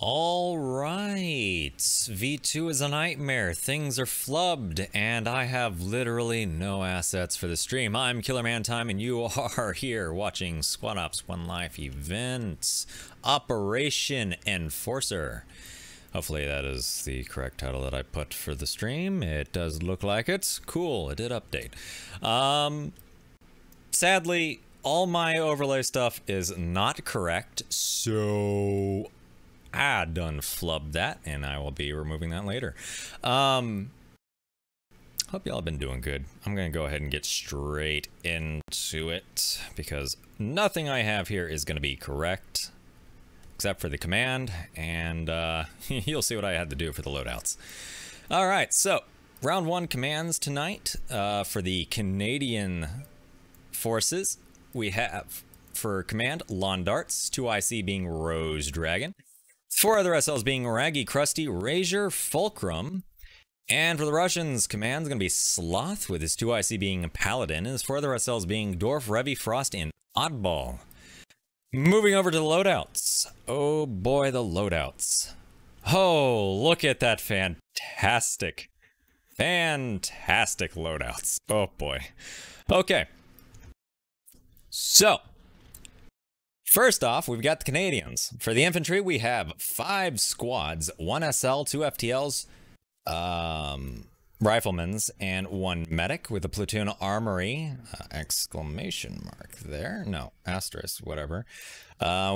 All right, V2 is a nightmare, things are flubbed, and I have literally no assets for the stream. I'm Killer Man Time, and you are here watching Squad Ops One Life Events, Operation Enforcer. Hopefully that is the correct title that I put for the stream. It does look like it. Cool, it did update. Sadly, all my overlay stuff is not correct, so I done flubbed that, and I will be removing that later. Hope y'all have been doing good. I'm gonna go ahead and get straight into it, because nothing I have here is gonna be correct, except for the command, and you'll see what I had to do for the loadouts. All right, so round one commands tonight for the Canadian forces. We have, for command, Lawn Darts, 2IC being Rose Dragon, 4 other SLs being Raggy, Krusty, Razor, Fulcrum. And for the Russians, command's going to be Sloth, with his 2IC being Paladin, and his 4 other SLs being Dwarf, Revy, Frost, and Oddball. Moving over to the loadouts. Oh boy, the loadouts. Oh, look at that fantastic, fantastic loadouts. Oh boy. Okay. So, first off, we've got the Canadians. For the infantry, we have 5 squads, 1 SL, 2 FTLs, riflemans, and 1 medic with a platoon armory, exclamation mark there, no, asterisk, whatever.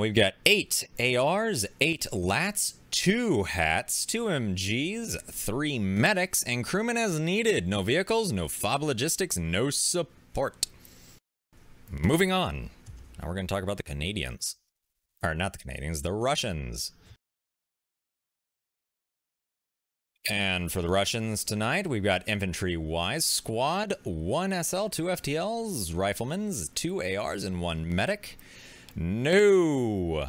We've got 8 ARs, 8 LATs, 2 HATs, 2 MGs, 3 medics, and crewmen as needed. No vehicles, no FOB logistics, no support. Moving on. Now we're going to talk about the Canadians. Or not the Canadians, the Russians. And for the Russians tonight, we've got infantry-wise squad, 1 SL, 2 FTLs, riflemans, 2 ARs, and 1 medic. No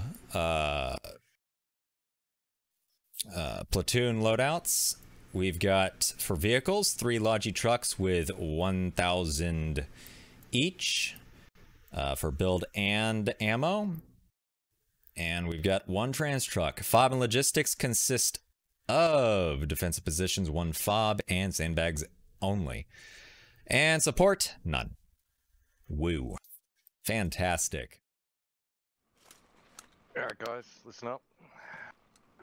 platoon loadouts. We've got, for vehicles, 3 Logi trucks with 1,000 each. For build and ammo. And we've got 1 trans truck. FOB and logistics consist of defensive positions, 1 FOB, and sandbags only. And support, none. Woo. Fantastic. Alright guys, listen up.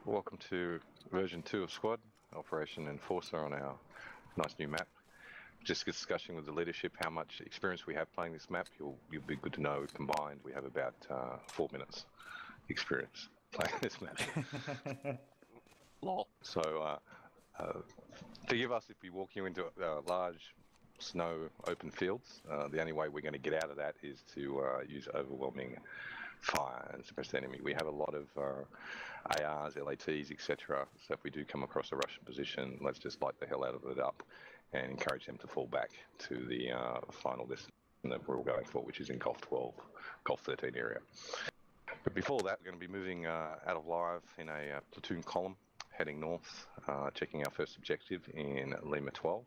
Welcome to version 2 of Squad, Operation Enforcer on our nice new map. Just discussing with the leadership how much experience we have playing this map. You'll be good to know combined we have about 4 minutes experience playing this map. Lol. So forgive us if we walk you into large snow open fields. The only way we're going to get out of that is to use overwhelming fire and suppress the enemy. We have a lot of ARs, LATs, etc. So if we do come across a Russian position, let's just light the hell out of it up and encourage them to fall back to the final destination that we're all going for, which is in Golf 12, Golf 13 area. But before that, we're going to be moving out of live in a platoon column, heading north, checking our first objective in Lima 12.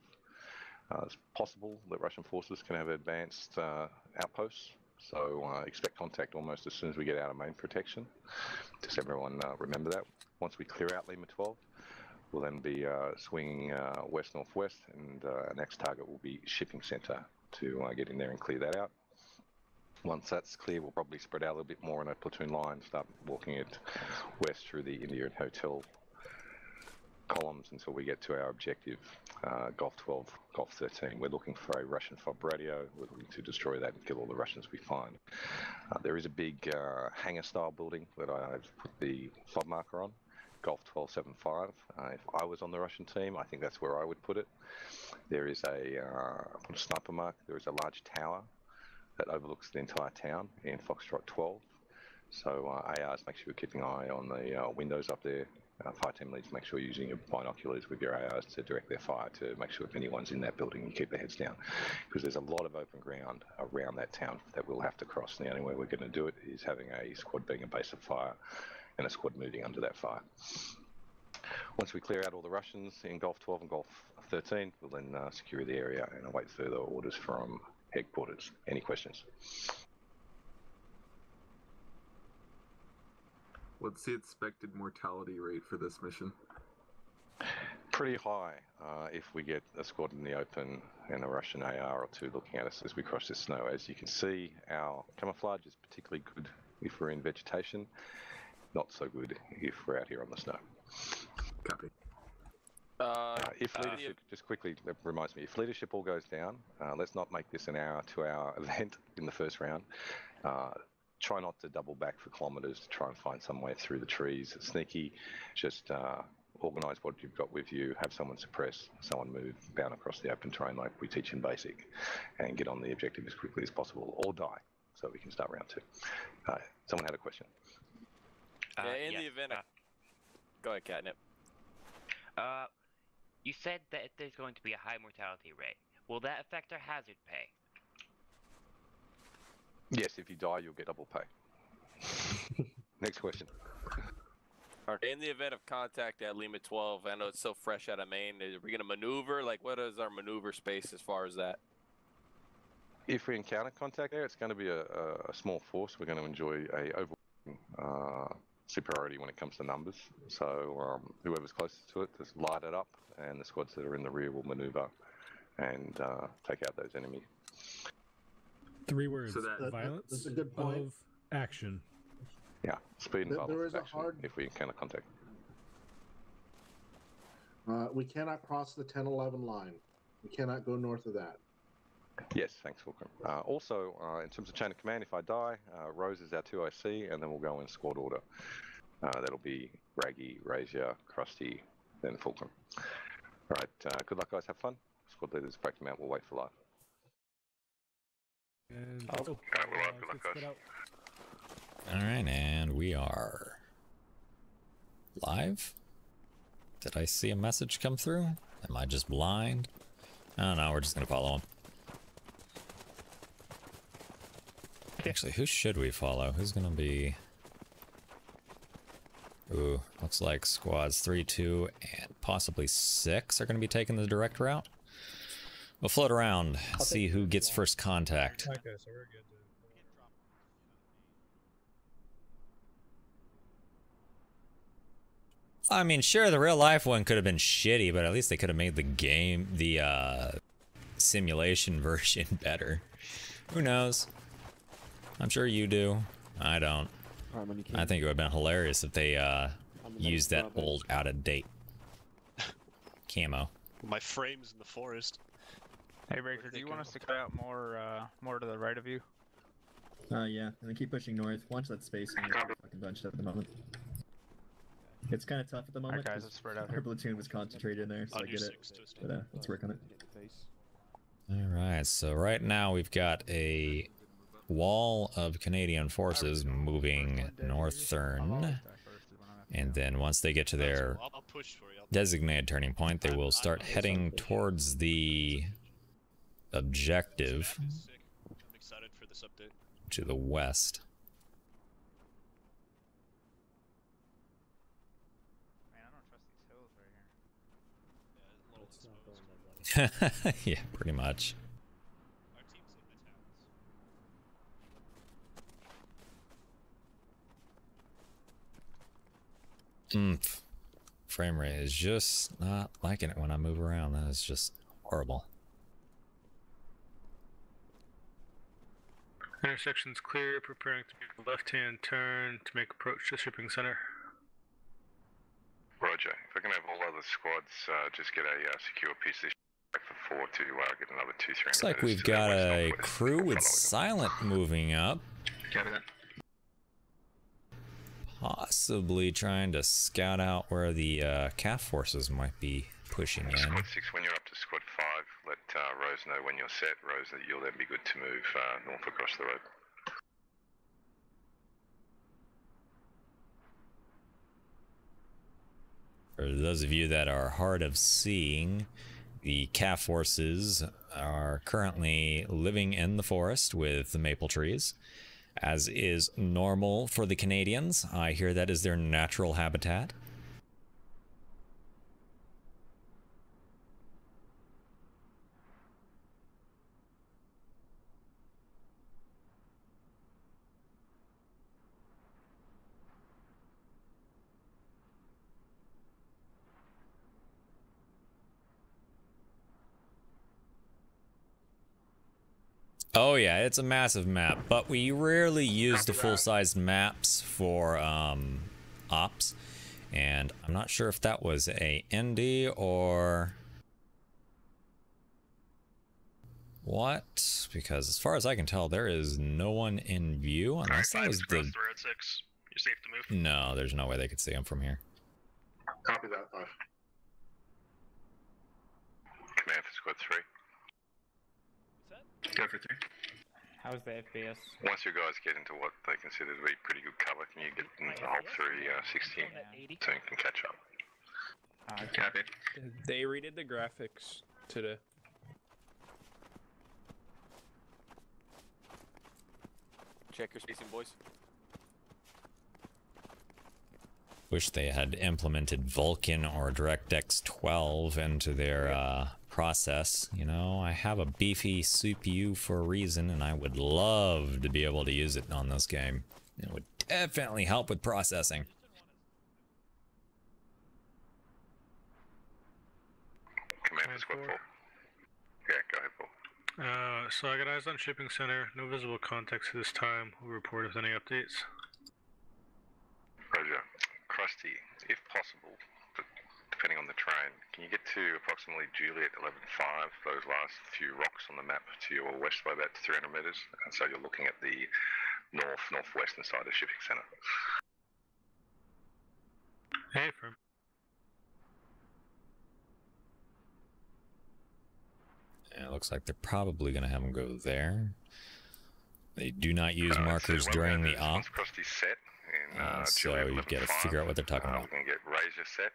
It's possible that Russian forces can have advanced outposts, so expect contact almost as soon as we get out of main protection. Just everyone remember that. Once we clear out Lima 12, we'll then be swinging west-northwest, and our next target will be Shipping Centre to get in there and clear that out. Once that's clear, we'll probably spread out a little bit more in a platoon line, start walking it west through the Indian Hotel columns until we get to our objective, Golf 12, Golf 13. We're looking for a Russian FOB radio. We're looking to destroy that and kill all the Russians we find. There is a big hangar-style building that I've put the FOB marker on. Golf 1275. If I was on the Russian team, I think that's where I would put it. There is a sniper mark. There is a large tower that overlooks the entire town in Foxtrot 12. So ARs, make sure you're keeping an eye on the windows up there. Fire team leads, make sure you're using your binoculars with your ARs to direct their fire to make sure if anyone's in that building, you keep their heads down, because there's a lot of open ground around that town that we'll have to cross. And the only way we're going to do it is having a squad being a base of fire and a squad moving under that fire. Once we clear out all the Russians in Golf 12 and Golf 13, we'll then secure the area and await further orders from headquarters. Any questions? What's the expected mortality rate for this mission? Pretty high. If we get a squad in the open and a Russian AR or two looking at us as we cross the snow, as you can see, our camouflage is particularly good if we're in vegetation. Not so good if we're out here on the snow. Copy. If leadership, just quickly, that reminds me, if leadership all goes down, let's not make this an hour, 2 hour event in the first round. Try not to double back for kilometers to try and find some way through the trees. It's sneaky. Just organize what you've got with you, have someone suppress, someone move, bound across the open terrain like we teach in basic, and get on the objective as quickly as possible, or die, so we can start round two. Someone had a question. The event... go ahead, Catnip. You said that there's going to be a high mortality rate. Will that affect our hazard pay? Yes, if you die, you'll get double pay. Next question. In the event of contact at Lima 12, I know it's so fresh out of Maine, are we going to maneuver? Like, what is our maneuver space as far as that? If we encounter contact there, it's going to be a small force. We're going to enjoy a overwhelming superiority when it comes to numbers. So whoever's closest to it, just light it up, and the squads that are in the rear will maneuver and take out those enemies. Three words. So that, violence, that's a good point. Of action. Yeah, speed and violence. There is action a hard... if we cannot contact. We cannot cross the 10-11 line. We cannot go north of that. Yes, thanks, Fulcrum. Also, in terms of chain of command, if I die, Rose is our 2IC, and then we'll go in squad order. That'll be Raggy, Razor, Krusty, then Fulcrum. All right, good luck, guys. Have fun. Squad leaders, break them out. We'll wait for life. And all right, and we are live. Did I see a message come through? Am I just blind? I don't know. We're just gonna follow him. Actually, who should we follow? Who's gonna be? Ooh, looks like squads 3, 2, and possibly 6 are gonna be taking the direct route. We'll float around, see who gets first contact. Okay, so we're good. I mean, sure, the real life one could have been shitty, but at least they could have made the game, the simulation version better. Who knows? I'm sure you do. I don't. I think it would have been hilarious if they used that old, out-of-date camo. My frame's in the forest. Hey, Raker, do you want us to cut out more to the right of you? Yeah. And then keep pushing north. Watch that space. And you're fucking bunched up at the moment. It's kind of tough at the moment. Our guys are spread out. Our platoon was concentrated in there, so I get it. But let's work on it. Alright, so right now we've got a wall of Canadian forces moving northern. And then once they get to their designated turning point, they will start heading towards the objective to the west. Yeah, pretty much. Frame rate is just not liking it when I move around. That is just horrible. Intersection's clear. Preparing to make a left-hand turn to make approach to shipping center. Roger. If I can have all other squads just get a secure piece of this forward to get another 2-3. Looks like we've got a crew with Silent moving up. Possibly trying to scout out where the CAF forces might be pushing in. Squad 6, when you're up to squad 5, let Rose know when you're set. Rose, that you'll then be good to move north across the road. For those of you that are hard of seeing, the CAF forces are currently living in the forest with the maple trees, as is normal for the Canadians. I hear that is their natural habitat. Oh yeah, it's a massive map, but we rarely use the full-sized maps for ops, and I'm not sure if that was a ND or what, because as far as I can tell, there is no one in view unless that was the... You're safe to move. No, there's no way they could see him from here. Copy that, 5. Command for squad 3. Go for 3. How's the FPS? Once your guys get into what they consider to be pretty good cover, can you get them to hold through 16 so you can catch up? Copy. They redid the graphics today. Check your spacing, boys. Wish they had implemented Vulcan or DirectX 12 into their process. You know, I have a beefy CPU for a reason, and I would love to be able to use it on this game. It would definitely help with processing. Commander Squad 4. Yeah, go ahead, Paul. So I got eyes on shipping center. No visible contacts at this time. We'll report if any updates. Roger. Krusty, if possible, but depending on the train, can you get to approximately Juliet 11.5, those last few rocks on the map to your west by about 300 meters? And so you're looking at the northwestern side of Shipping Center. Hey, from. Yeah, it looks like they're probably going to have them go there. They do not use markers during the op. In, so you've got to figure out what they're talking about. We're going to get Razor set.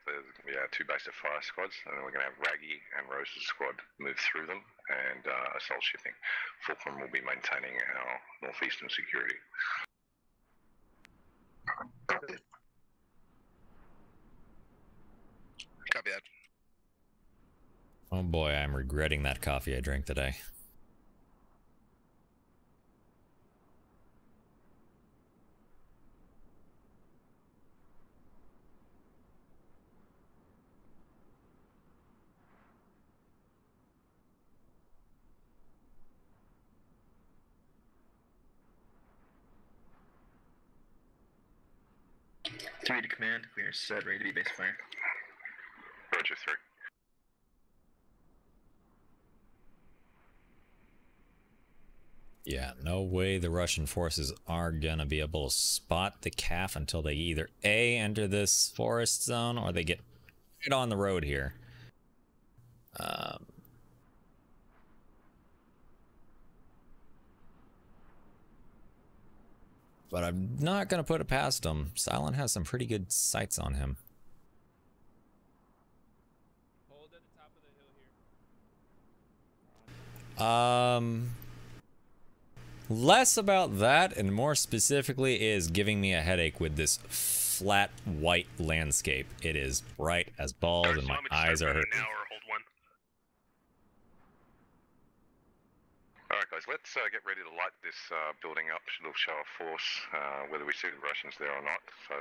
We have 2 basic fire squads, and then we're going to have Raggy and Rose's squad move through them and assault shipping. Fulcrum will be maintaining our northeastern security. Copy that. Oh boy, I'm regretting that coffee I drank today. Command, we are set, ready to be base fire. Roger, 3. Yeah, no way the Russian forces are gonna be able to spot the calf until they either A, enter this forest zone, or they get right on the road here. But I'm not going to put it past him. Silent has some pretty good sights on him. Hold at the top of the hill here. Less about that and more specifically is giving me a headache with this flat white landscape. It is bright as balls and my eyes are hurting. Alright guys, let's get ready to light this building up, little show of force, whether we see the Russians there or not. So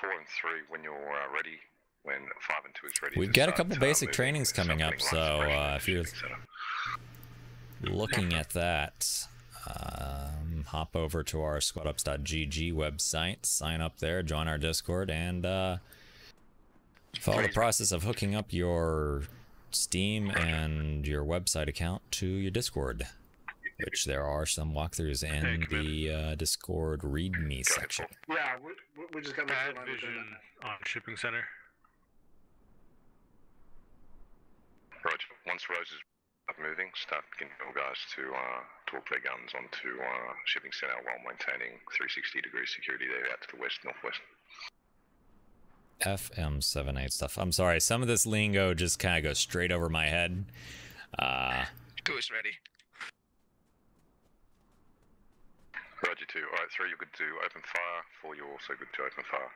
4 and 3, when you're ready, when 5 and 2 is ready. We've got a couple basic trainings coming up, so if you're looking at that, hop over to our squadups.gg website, sign up there, join our Discord, and follow the process of hooking up your Steam and your website account to your Discord. Which there are some walkthroughs in the Discord README section. Yeah, we just got bad vision on shipping center. Roger. Once Rose is up moving, start getting all guys to torque their guns onto shipping center while maintaining 360 degree security there out to the west northwest. FM78 stuff. I'm sorry, some of this lingo just kind of goes straight over my head. Who's ready? Roger 2. Alright, 3, you're good to open fire. 4, you're also good to open fire.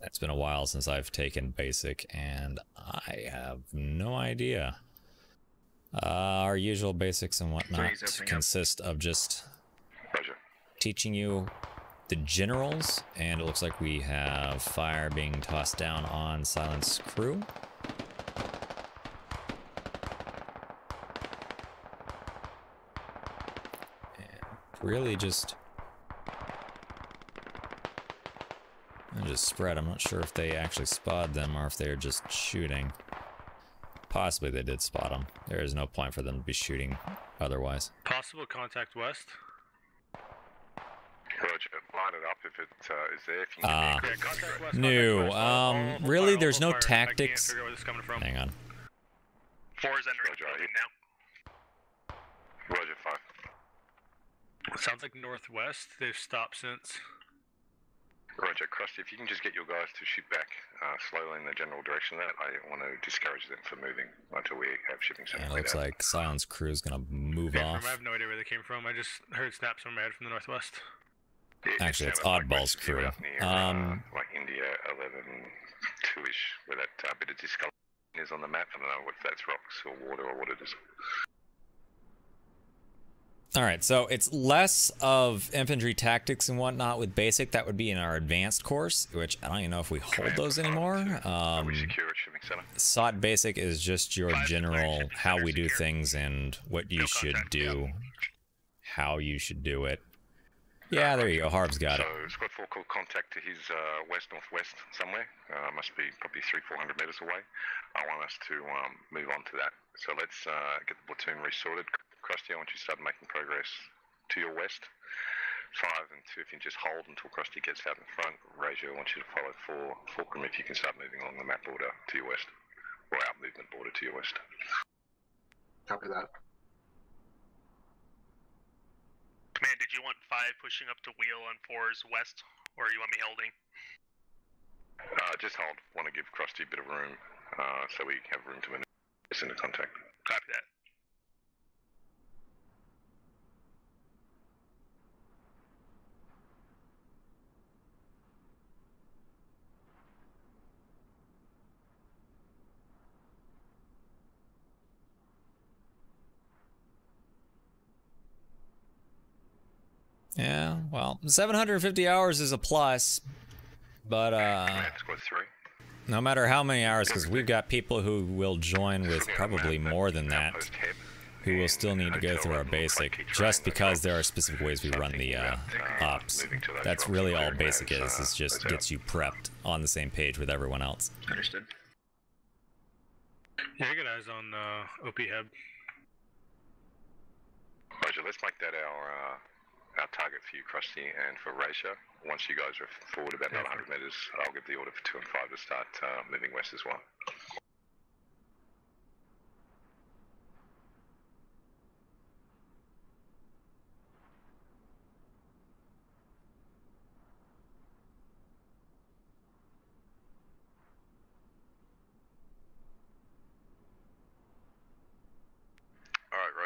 That's been a while since I've taken basic, and I have no idea. Our usual basics and whatnot consist of just teaching you the generals, and it looks like we have fire being tossed down on Silent's crew. really just... They just spread. I'm not sure if they actually spotted them or if they're just shooting. Possibly they did spot them. There is no point for them to be shooting otherwise. Possible contact west. Roger, line it up if it is there. If you really, there's no tactics. Hang on. Four is entering the building now. Roger, five. Sounds like northwest. They've stopped since. Roger, Krusty, if you can just get your guys to shoot back slowly in the general direction of that, I want to discourage them from moving until we have shipping something. Yeah, it looks like Silent's crew is going to move off. I have no idea where they came from. I just heard snaps in my head from the northwest. Yeah, actually, it's Oddball's crew. Near, like India 11-2-ish, where that bit of discoloration is on the map. I don't know if that's rocks or water or what it is. All right, so it's less of infantry tactics and whatnot with basic. That would be in our advanced course, which I don't even know if we hold those anymore. SOT basic is just your general how we do things and what you should do, how you should do it. Yeah, there you go. Harv's got it. So squad 4 called contact to his west northwest somewhere. Must be probably 300-400 meters away. I want us to move on to that. So let's get the platoon resorted. Krusty, I want you to start making progress to your west. 5 and 2, if you just hold until Krusty gets out in front. Razor, I want you to follow 4. Fulcrum, if you can start moving along the map border to your west, or our movement border to your west. Copy that. Man, did you want 5 pushing up to wheel on 4's west, or you want me holding? Just hold. Want to give Krusty a bit of room, so we have room to maneuver into contact. Copy that. Yeah, well, 750 hours is a plus, but no matter how many hours, because we've got people who will join with probably more than that, who will still need to go through our basic, just because there are specific ways we run the ops. That's really all basic is. It just gets you prepped on the same page with everyone else. Understood. Yeah, I got eyes on OP Hub. Roger, let's make that our target for you, Krusty, and for Razor. Once you guys are forward about 100 meters, I'll give the order for 2 and 5 to start moving west as well.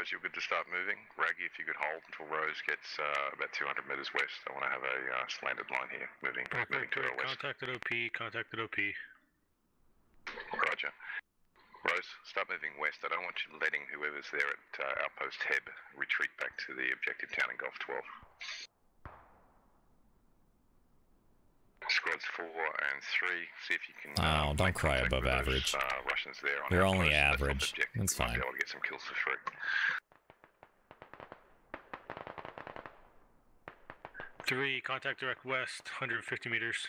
You're good to start moving. Raggy, if you could hold until Rose gets about 200 meters west. I want to have a slanted line here, moving to our west. Contacted OP, contacted OP. Roger. Rose, start moving west. I don't want you letting whoever's there at Outpost Heb retreat back to the objective town in Golf 12. Squads 4 and 3, see if you can. Oh, don't cry above average. Russians there on You're only average. That's fine. Be able to get some kills for free. Three, contact direct west, 150 meters.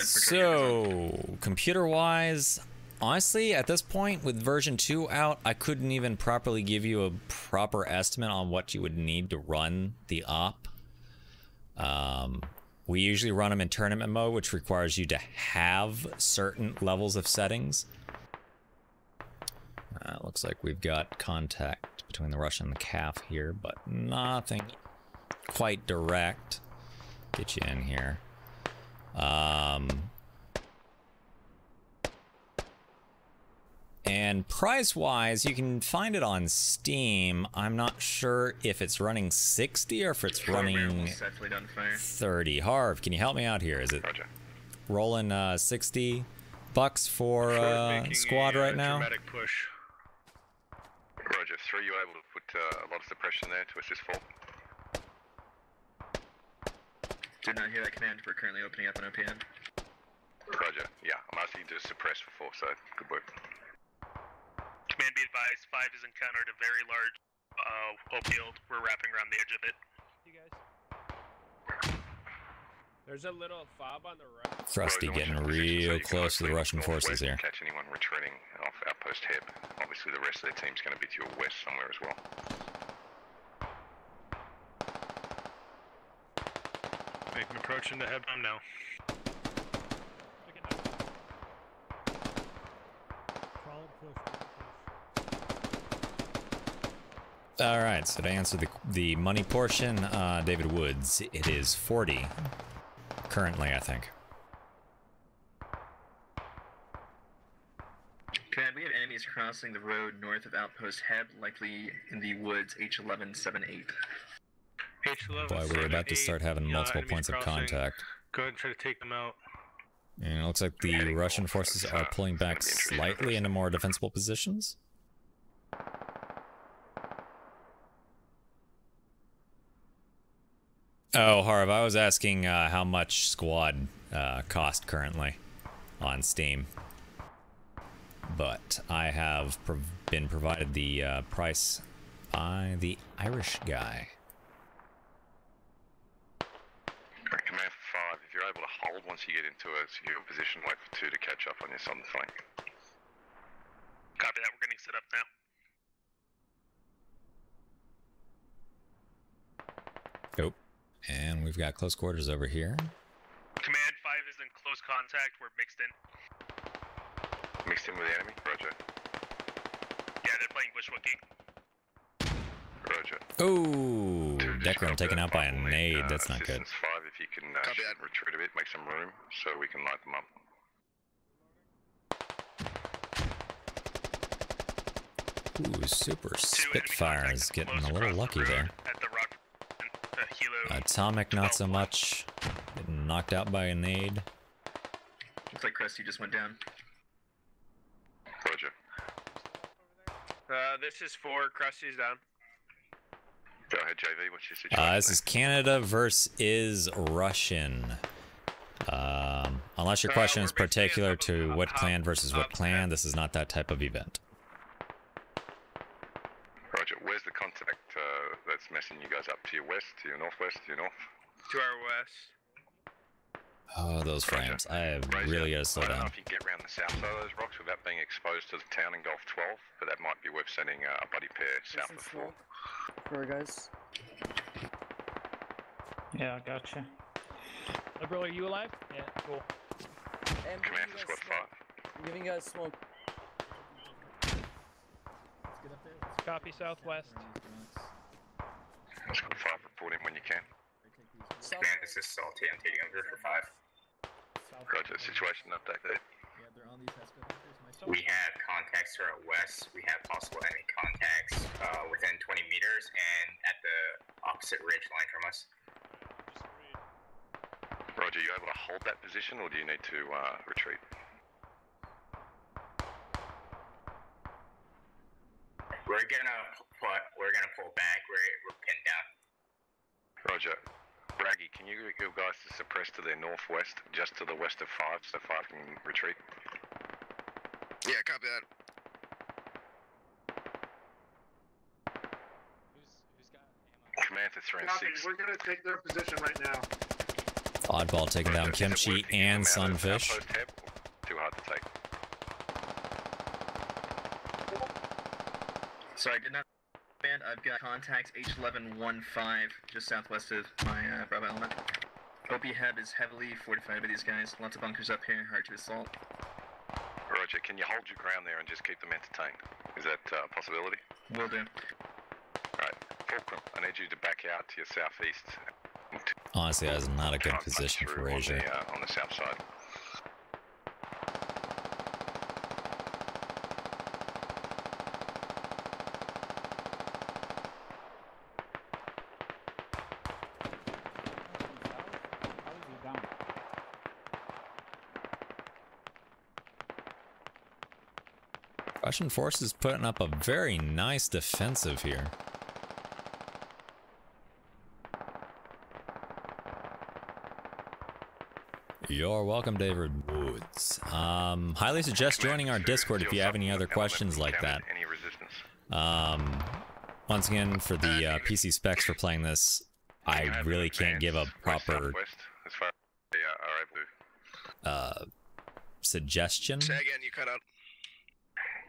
So computer-wise, honestly, at this point with version 2 out, I couldn't even properly give you a proper estimate on what you would need to run the op. We usually run them in tournament mode, which requires you to have certain levels of settings. Looks like we've got contact between the Russian and the calf here, but nothing quite direct. Get you in here. And price-wise, you can find it on Steam. I'm not sure if it's running 60 or if it's running 30. Harv, can you help me out here? Is it rolling $60 for squad right now? Dramatic push. Roger, 3, you able to put a lot of suppression there to assist 4? Did not hear that command. We're currently opening up an OPM. Roger, yeah, I'm asking you to suppress for 4, so good work. Command, be advised, 5 is encountered a very large Hope Field. We're wrapping around the edge of it. You guys. There's a little fob on the right. Krusty getting real close to the Russian forces here. Catch anyone retreating off outpost hip. Obviously, the rest of their team's going to be to your west somewhere as well. Make an approach into headbomb now. All right, so to answer the money portion, David Woods, it is 40 currently, I think. Okay, we have enemies crossing the road north of Outpost Heb, likely in the woods, H1178. Boy, we were about to start having multiple points of contact. Go ahead and try to take them out. And it looks like the Russian forces are pulling back slightly into more defensible positions. Oh, Harv, I was asking how much squad cost currently on Steam. But I have been provided the price by the Irish guy. Command 5, if you're able to hold once you get into a secure position, wait for 2 to catch up on you, something. Copy that, we're getting set up now. Nope. And we've got close quarters over here. Command 5 is in close contact, we're mixed in. Mixed in with the enemy? Roger. Yeah, they're playing bushwhacking. Roger. Oh, Deckram taken out by a nade. That's not good. 5, if you can retreat a bit, make some room so we can light them up. Ooh, super Spitfires getting a little lucky there. Atomic, not so much. Getting knocked out by a nade. Looks like Krusty just went down. Roger. This is 4. Krusty's down. Go ahead, JV. What's your situation? This is Canada versus Russian. Unless your question is particular to what clan versus what clan, this is not that type of event. Roger. Where's the contact that's messing you guys up? To your west, to your northwest, to your north? To our west. Oh, those frames. I have really got to slow down. I don't know if you can get around the south side of those rocks without being exposed to the town in Golf 12, but that might be worth sending a buddy pair south of 4. Sorry, guys. Yeah, gotcha. Hey, bro, are you alive? Yeah, cool. And Command for Squad 5. I'm giving you guys smoke. Let's get up there. Let's copy southwest. Squad 5, report in when you can. Command, this is Salty. I'm taking over for 5. Roger, situation update there. We have contacts to our west. We have possible enemy contacts within 20 meters and at the opposite ridge line from us. Roger, you able to hold that position or do you need to retreat? We're gonna pull back. We're pinned down. Roger. Raggy, can you get your guys to suppress to their northwest, just to the west of 5, so 5 can retreat? Yeah, copy that. Who's got ammo? Command to 3 and 6. We're gonna take their position right now. Oddball taking down Kimchi and Sunfish. Too hard to take. Sorry, I did not. I've got contacts H1115 just southwest of my Bravo element. OP Heb is heavily fortified by these guys. Lots of bunkers up here, hard to assault. Roger, can you hold your ground there and just keep them entertained? Is that a possibility? Will do. Alright, Fulcrum, I need you to back out to your southeast. Honestly, that is not a good position for Razor. On the south side. Russian forces putting up a very nice defensive here. You're welcome, David Woods. Highly suggest joining our Discord if you have any other questions like that. Once again, for the PC specs for playing this, I really can't give a proper suggestion. Say again, you cut out.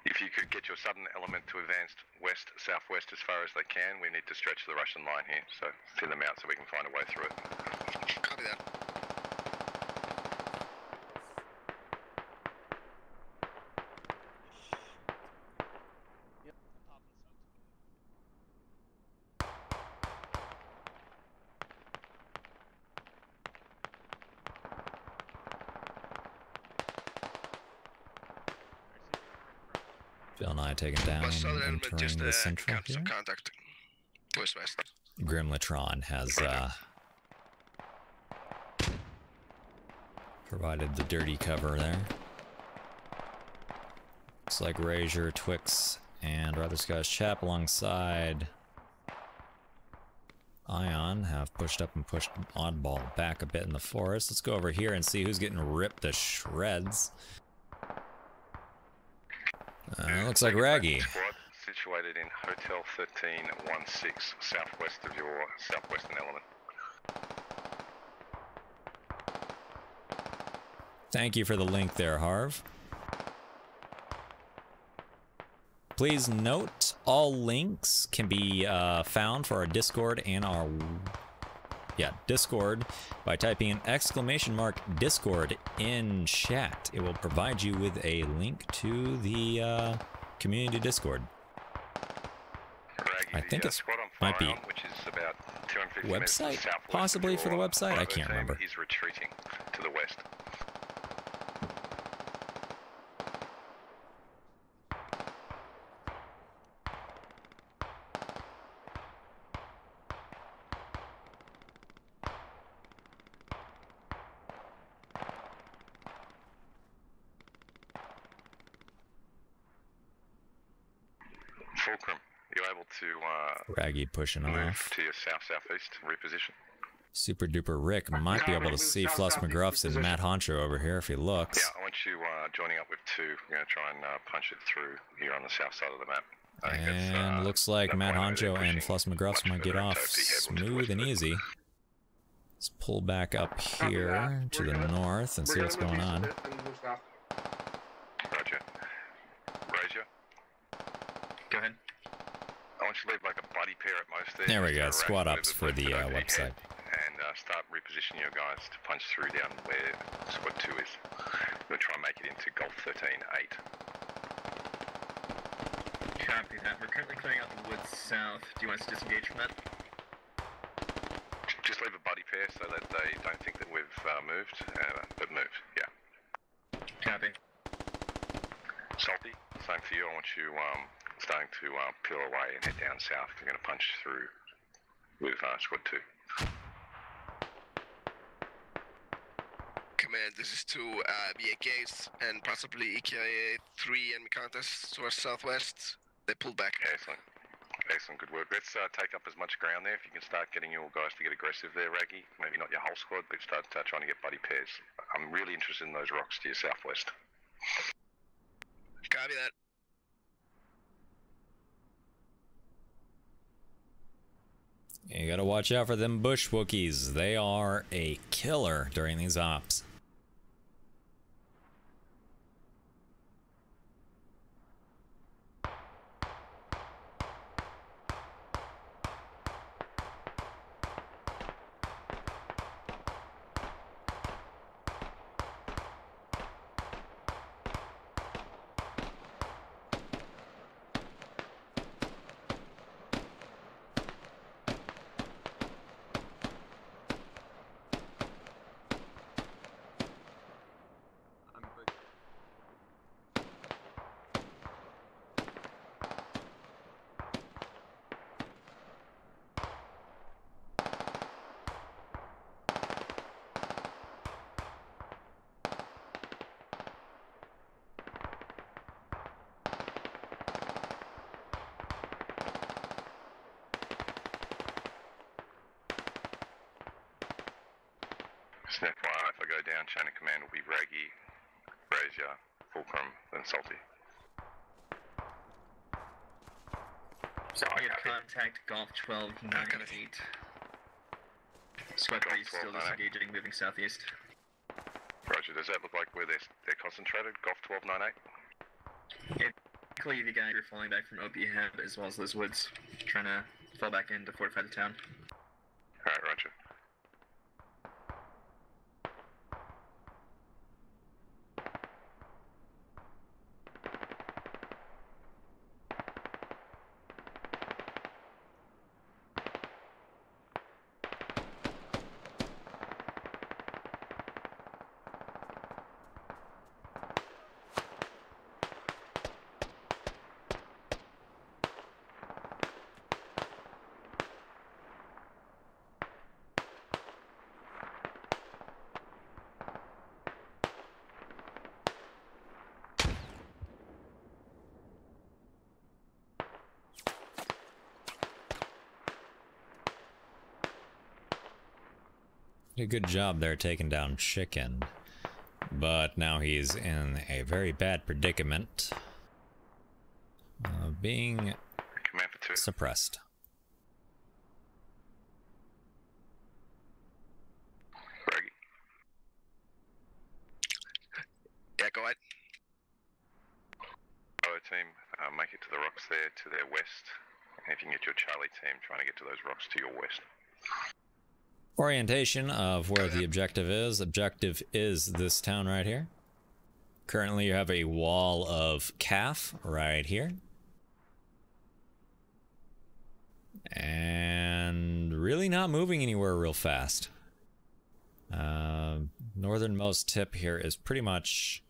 If you could get your southern element to advance west-southwest as far as they can, we need to stretch the Russian line here, so thin them out so we can find a way through it. Copy that. Taken down and entering the central here. Grimlatron has provided the dirty cover there. Looks like Razor, Twix, and Rather Scott's Chap alongside Ion have pushed up and pushed Oddball back a bit in the forest. Let's go over here and see who's getting ripped to shreds. Looks like Raggy. Situated in Hotel 1316, southwest of your southwestern element. Thank you for the link there, Harv. Please note all links can be found for our Discord and our Discord by typing an !Discord in chat. It will provide you with a link to the community Discord. Raggy, I think it might be website, possibly for the website. I can't remember. He's retreating to the west. Fulcrum, you're able to Raggy pushing move off to your south-southeast, reposition. Super duper Rick might be able to see Floss McGruff's and Matt Honcho over here if he looks. Yeah, I want you joining up with two. We're going to try and punch it through here on the south side of the map. And looks like Matt Honcho and Floss McGruff's might get off smooth and easy. Let's pull back up here to the north and see what's going on. Go ahead. I want you to leave like a buddy pair at most. There we go. Squad ups for the website. And start repositioning your guys to punch through down where squad 2 is. We'll try and make it into Golf 13-8. Copy that. We're currently clearing out the woods south. Do you want us to disengage from that? Just leave a buddy pair so that they don't think that we've moved, but moved. Yeah. Copy. Salty, same for you. I want you starting to peel away and head down south. We're going to punch through with squad 2. Command, this is to BAKs and possibly EKIA 3 and Mikantas to our southwest. They pulled back. Excellent. Excellent, good work. Let's take up as much ground there. If you can start getting your guys to get aggressive there, Raggy. Maybe not your whole squad, but start trying to get buddy pairs. I'm really interested in those rocks to your southwest. Copy that. You gotta watch out for them bush Wookiees. They are a killer during these ops. If I go down, chain of command will be Raggy, Razor, Fulcrum, then Salty. So I got contact golf 1298. Sweat breeze still disengaging, moving southeast. Roger, does that look like where they're concentrated? Golf 1298? Yeah, clearly the guy you're falling back from OP Hab as well as those woods, trying to fall back in to fortify the town. Alright, Roger. A good job there taking down Chicken, but now he's in a very bad predicament of being suppressed. Raggy. Yeah, go ahead. Hello team, make it to the rocks there to their west, and if you can get your Charlie team trying to get to those rocks to your west. Orientation of where the objective is. Objective is this town right here. Currently you have a wall of calf right here. And really not moving anywhere real fast. Northernmost tip here is pretty much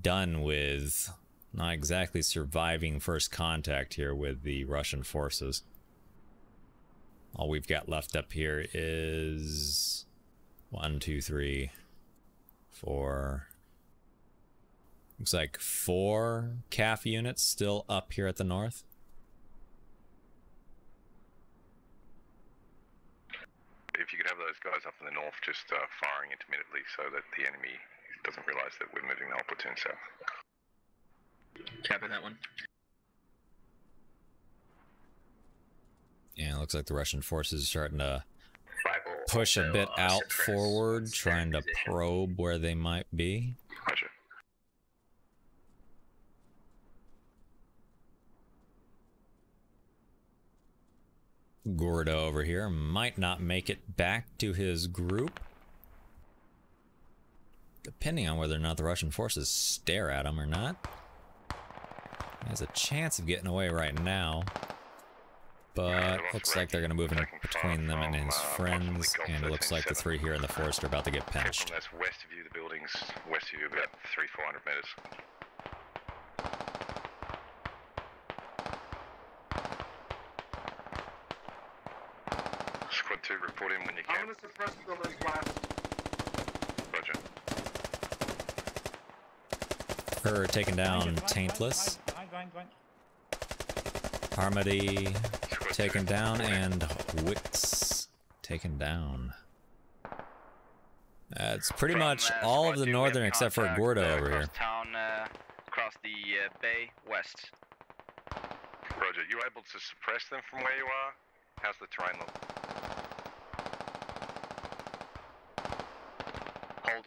done with not exactly surviving first contact here with the Russian forces. All we've got left up here is 1, 2, 3, 4. Looks like 4 calf units still up here at the north. If you could have those guys up in the north just firing intermittently so that the enemy doesn't realize that we're moving the opportune south. Copy that one. Yeah, it looks like the Russian forces are starting to push a bit out forward, trying to probe where they might be. Roger. Gordo over here might not make it back to his group, depending on whether or not the Russian forces stare at him or not. He has a chance of getting away right now. But looks like they're going to move in between them and his friends, and it looks like the 3 here in the forest are about to get pinched. That's west of you, the buildings west of you about 300-400 meters. Squad 2, report in when you can. I'm going to suppress the buildings last. Roger. Her taking down Taintless. Harmony taken down and Wicks taken down. That's pretty much all of the northern except for Gordo over here. Town, across the bay west. Roger, you able to suppress them from where you are? How's the terrain look? Hold.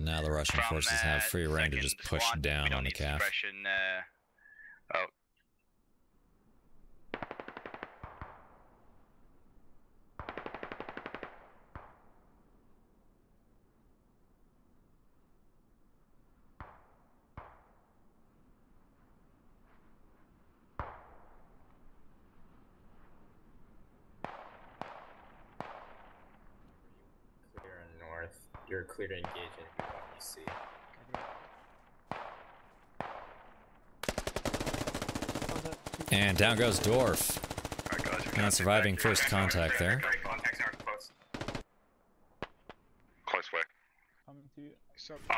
Now the Russian forces have free reign to just push down on the calf. Clear in the north. You're clear to engage in. See. And down goes Dwarf. All right, guys, Not surviving first contact there. Close way.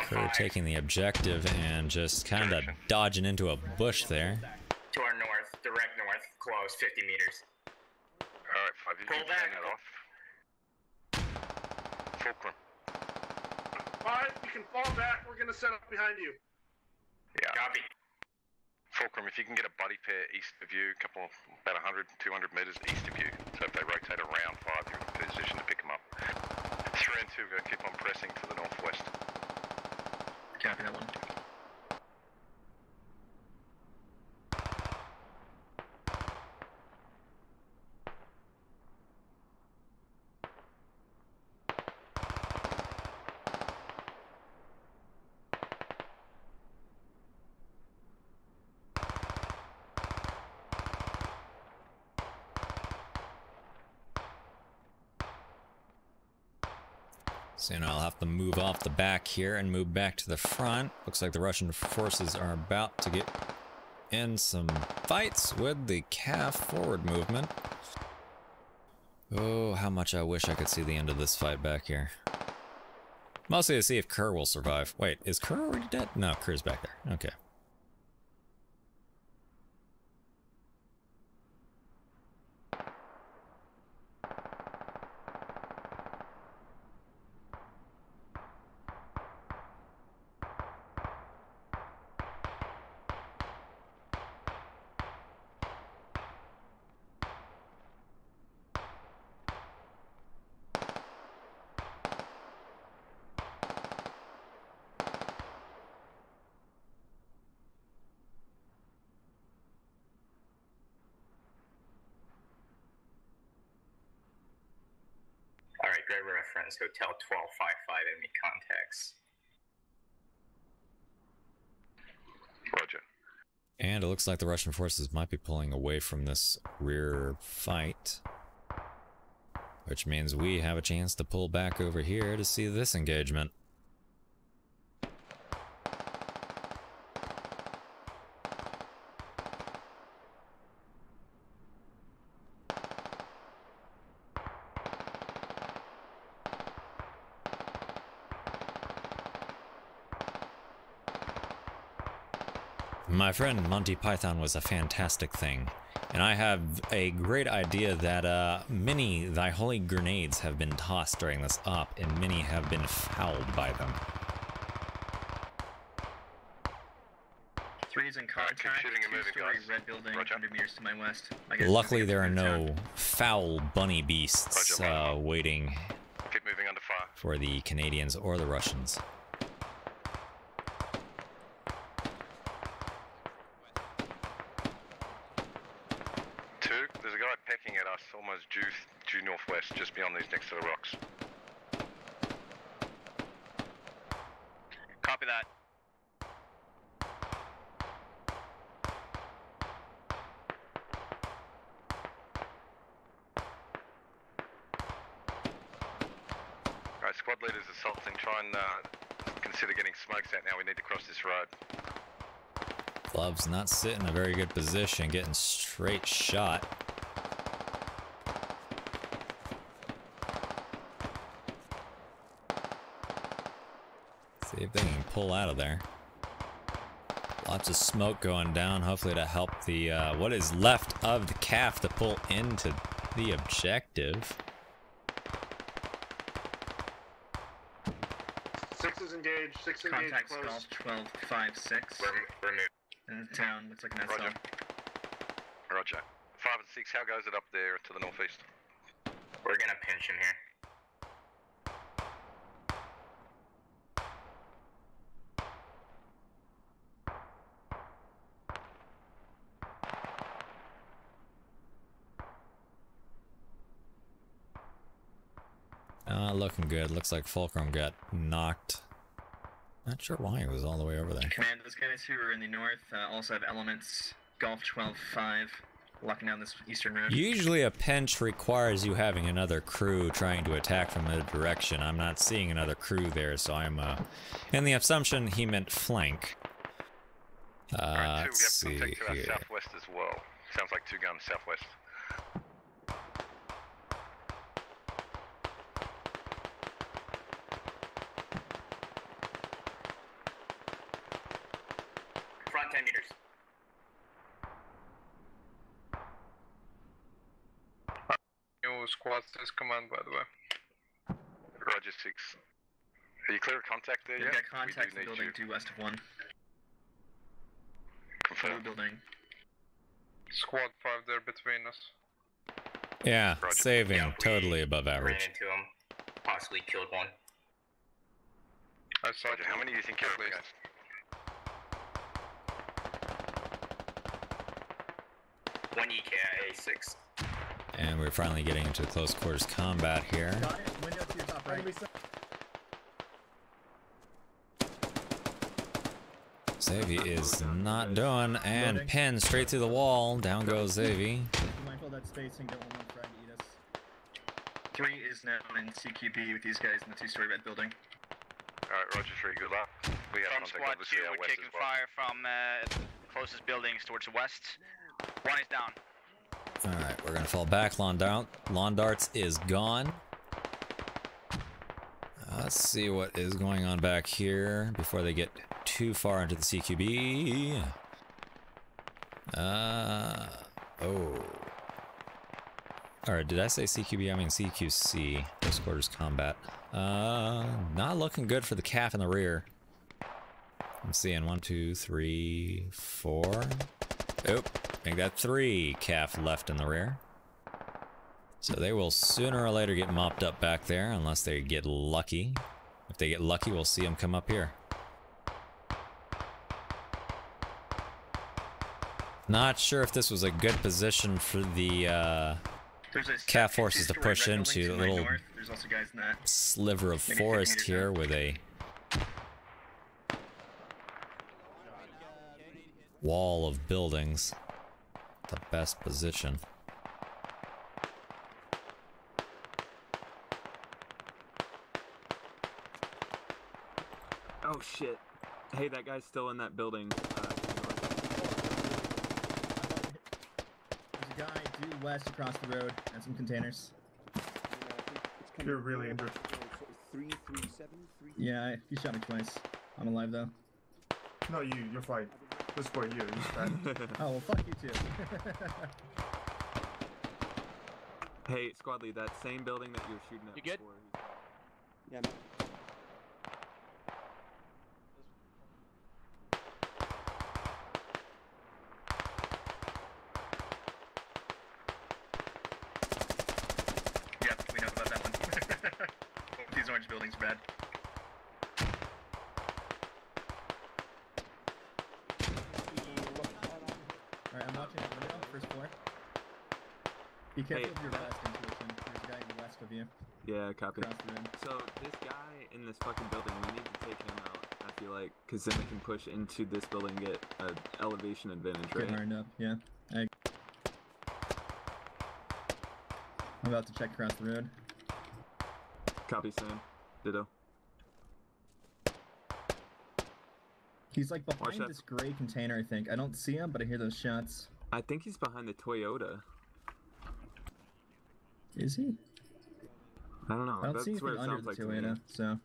Kerr taking the objective and just kind of dodging into a bush there. To our north, direct north, close, 50 meters. Alright, 5, you can turn that off. Fulcrum. 5, you can fall back, we're gonna set up behind you. Yeah. Copy. Fulcrum, if you can get a buddy pair east of you, a couple, about 100, 200 meters east of you, so if they rotate around 5, you're in a position to pick them up. 3 and 2, we're gonna keep on pressing to the northwest. Copy that one. So now I'll have to move off the back here and move back to the front. Looks like the Russian forces are about to get in some fights with the calf forward movement. Oh, how much I wish I could see the end of this fight back here. Mostly to see if Kerr will survive. Wait, is Kerr already dead? No, Kerr's back there. Okay. Reference Hotel 1255 enemy contacts. Roger. And it looks like the Russian forces might be pulling away from this rear fight, which means we have a chance to pull back over here to see this engagement. My friend Monty Python was a fantastic thing, and I have a great idea that many thy holy grenades have been tossed during this op, and many have been fouled by them. 3's in contact, two-story red building, 100 meters to my west. Luckily there are no foul bunny beasts waiting for the Canadians or the Russians. Due northwest, just beyond these next to the rocks. Copy that. Alright, squad leaders assaulting, try and consider getting smokes out now, we need to cross this road. Gloves not sitting in a very good position, getting straight shot. If they can pull out of there. Lots of smoke going down, hopefully to help the what is left of the calf to pull into the objective. 6 is engaged, 6 is engaged. Contact close. 1256. In the town, looks like an SL. Roger. 5 and 6, how goes it up there to the northeast? We're gonna pinch him here. Looking good. Looks like Fulcrum got knocked. Not sure why he was all the way over there. Command, those guys who are in the north also have elements. Golf 12-5, locking down this eastern road. Usually a pinch requires you having another crew trying to attack from the direction. I'm not seeing another crew there, so I'm in the assumption he meant flank. All right, let's see here. Southwest as well. Sounds like 2 guns southwest. squad says command, by the way. Roger 6. Are you clear contact there? We've got contact in building 2 west of 1. Confirm. Building. Squad 5 there between us. Yeah, Roger. Saving. Yeah, totally above average. Ran into him. Possibly killed one. I saw you. How many do you think killed, guys? One EKIA 6. And we're finally getting into close quarters combat here. Got it. Window to your top right. Xavi is not doing, and pin straight through the wall. Down goes Xavi. Mindful that space and get one trying to eat us. 3 is now in CQB with these guys in the 2-story red building. Alright, Roger 3, good luck. We have squad 2, we're taking fire from closest buildings towards the west. 1 is down. Alright, we're gonna fall back. Lawn darts is gone. Let's see what is going on back here before they get too far into the CQB. Oh. Alright, did I say CQB? I mean CQC. Close quarters combat. Not looking good for the calf in the rear. I'm seeing 1, 2, 3, 4. Oop. I think that 3 calf left in the rear. So they will sooner or later get mopped up back there unless they get lucky. If they get lucky, we'll see them come up here. Not sure if this was a good position for the calf forces to push into a little sliver of forest here with a wall of buildings. The best position. Oh shit. Hey, that guy's still in that building. There's a guy due west across the road and some containers. You're really injured. 337. Yeah, you shot me twice. I'm alive though. No, you're fine. This boy here, he's fine. Oh, well, fuck you too. Hey, squad lead, that same building that you were shooting at you before. You good? Yeah. Hey, your there's a guy west of you. Yeah, copy. So this guy in this fucking building, we need to take him out, I feel like, because then we can push into this building and get an elevation advantage, right? Hard up, yeah. I'm about to check across the road. Copy, Sam. Ditto. He's like behind this gray container, I think. I don't see him, but I hear those shots. I think he's behind the Toyota. Is he? I don't know. I don't see anything under the Toyota, so.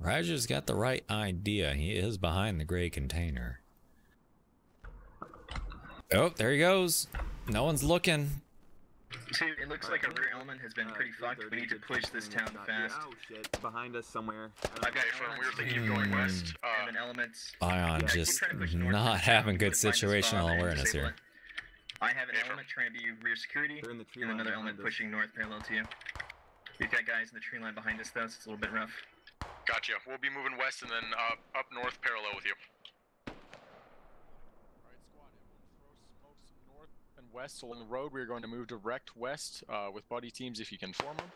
Roger's got the right idea. He is behind the gray container. Oh, there he goes. No one's looking. Dude, it looks like our rear element has been pretty fucked. We need to push this town fast. Oh shit, behind us somewhere. I've got a weird thing. Keep going west. And elements. Ion just not having good situational awareness here. I have an element trying to be rear security, in the tree and another element pushing north parallel to you. We've got guys in the tree line behind us though, so it's a little bit rough. Gotcha. We'll be moving west and then up north parallel with you. Alright squad, everyone throw smokes north and west along the road. We're going to move direct west with buddy teams if you can form them.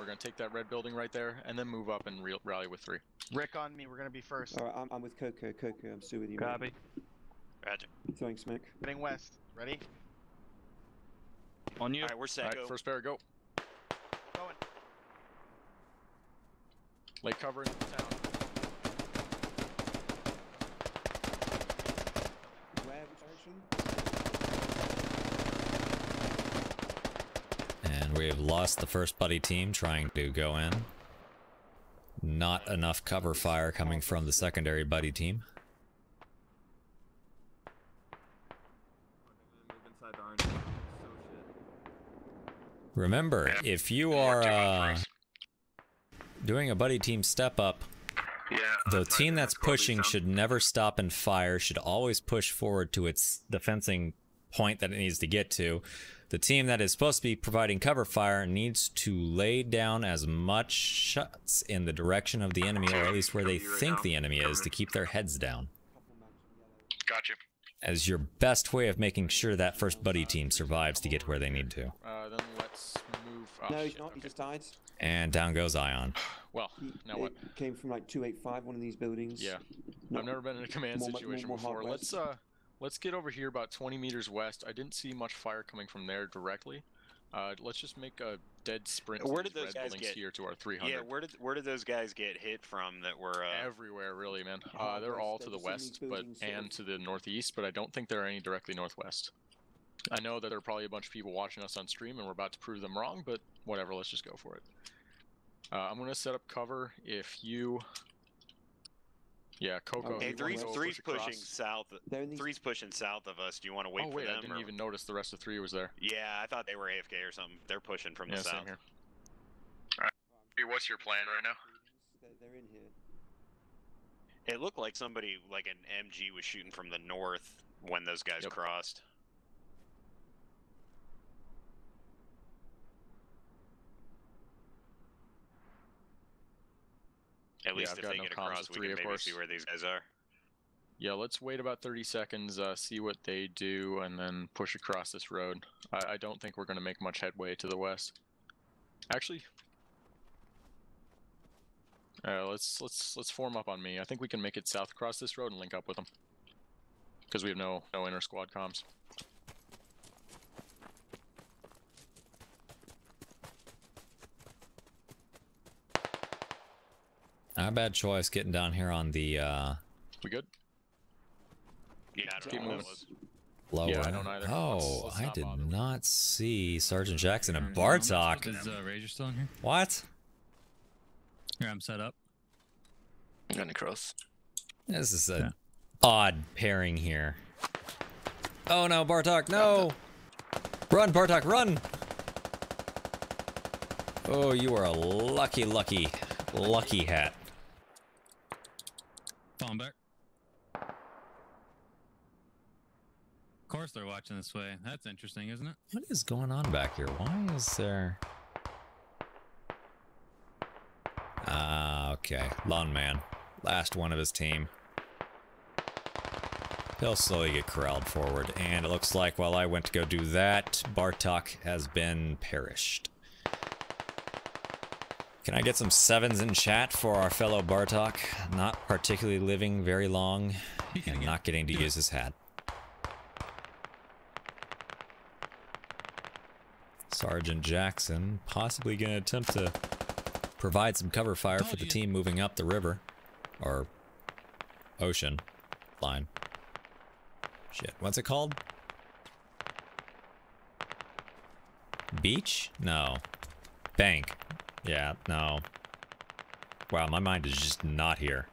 We're going to take that red building right there and then move up and rally with 3. Rick on me, we're going to be first. Alright, I'm with Coco. Coco, I'm still with you. Copy. Roger. Thanks, Mick. Heading west. Ready? On you. Alright, we're set. All right, go. First pair, go. Going. Lake cover in the town. And we have lost the first buddy team trying to go in. Not enough cover fire coming from the secondary buddy team. Remember, if you are doing a buddy team step up, the team that's pushing should never stop and fire, should always push forward to its fencing point that it needs to get to. The team that is supposed to be providing cover fire needs to lay down as much shots in the direction of the enemy, or at least where they think the enemy is, to keep their heads down. Gotcha. As your best way of making sure that first buddy team survives to get to where they need to. Then let's move up. No, he's not. Okay. He just died. And down goes Ion. Well, now what? Came from like 285, one of these buildings. Yeah. No, I've never been in a command situation before. Let's get over here about 20 meters west. I didn't see much fire coming from there directly. Let's just make a dead sprint. Where did those guys get here to our 300? Yeah, where did those guys get hit from that were everywhere really, man. They're all to the west, but and to the northeast, but I don't think there are any directly northwest. I know that there are probably a bunch of people watching us on stream and we're about to prove them wrong, but whatever, let's just go for it. I'm going to set up cover if you Coco. Hey, three's pushing south. Three's pushing south of us. Do you want to wait for them? I didn't even notice the rest of three was there. Yeah, I thought they were AFK or something. They're pushing from the south. Here. All right. What's your plan right now? They're in here. It looked like somebody, like an MG, was shooting from the north when those guys crossed. At least if they get across, we can maybe see where these guys are. Yeah, let's wait about 30 seconds, see what they do, and then push across this road. I don't think we're going to make much headway to the west. Actually, let's form up on me. I think we can make it south across this road and link up with them, because we have no inner squad comms. Not a bad choice getting down here on the We good? Yeah, I don't know. Lower. Yeah, I don't either. Oh, let's I did bother. Not see Sergeant Jackson and Bartok. Is Razor still in here? What? Here, I'm set up. I'm gonna cross. This is an odd pairing here. Oh no, Bartok, no! Run, Bartok, run! Oh, you are a lucky hat. Falling back. Of course they're watching this way. That's interesting, isn't it? What is going on back here? Why is there... Ah, okay. Lawn man. Last one of his team. He'll slowly get corralled forward. And it looks like while I went to go do that, Bartok has been perished. Can I get some sevens in chat for our fellow Bartok? Not particularly living very long and not getting to use his hat. Sergeant Jackson possibly going to attempt to provide some cover fire for the team moving up the river or ocean line. Shit, what's it called? Beach? No. Bank. Yeah, no. Wow, my mind is just not here.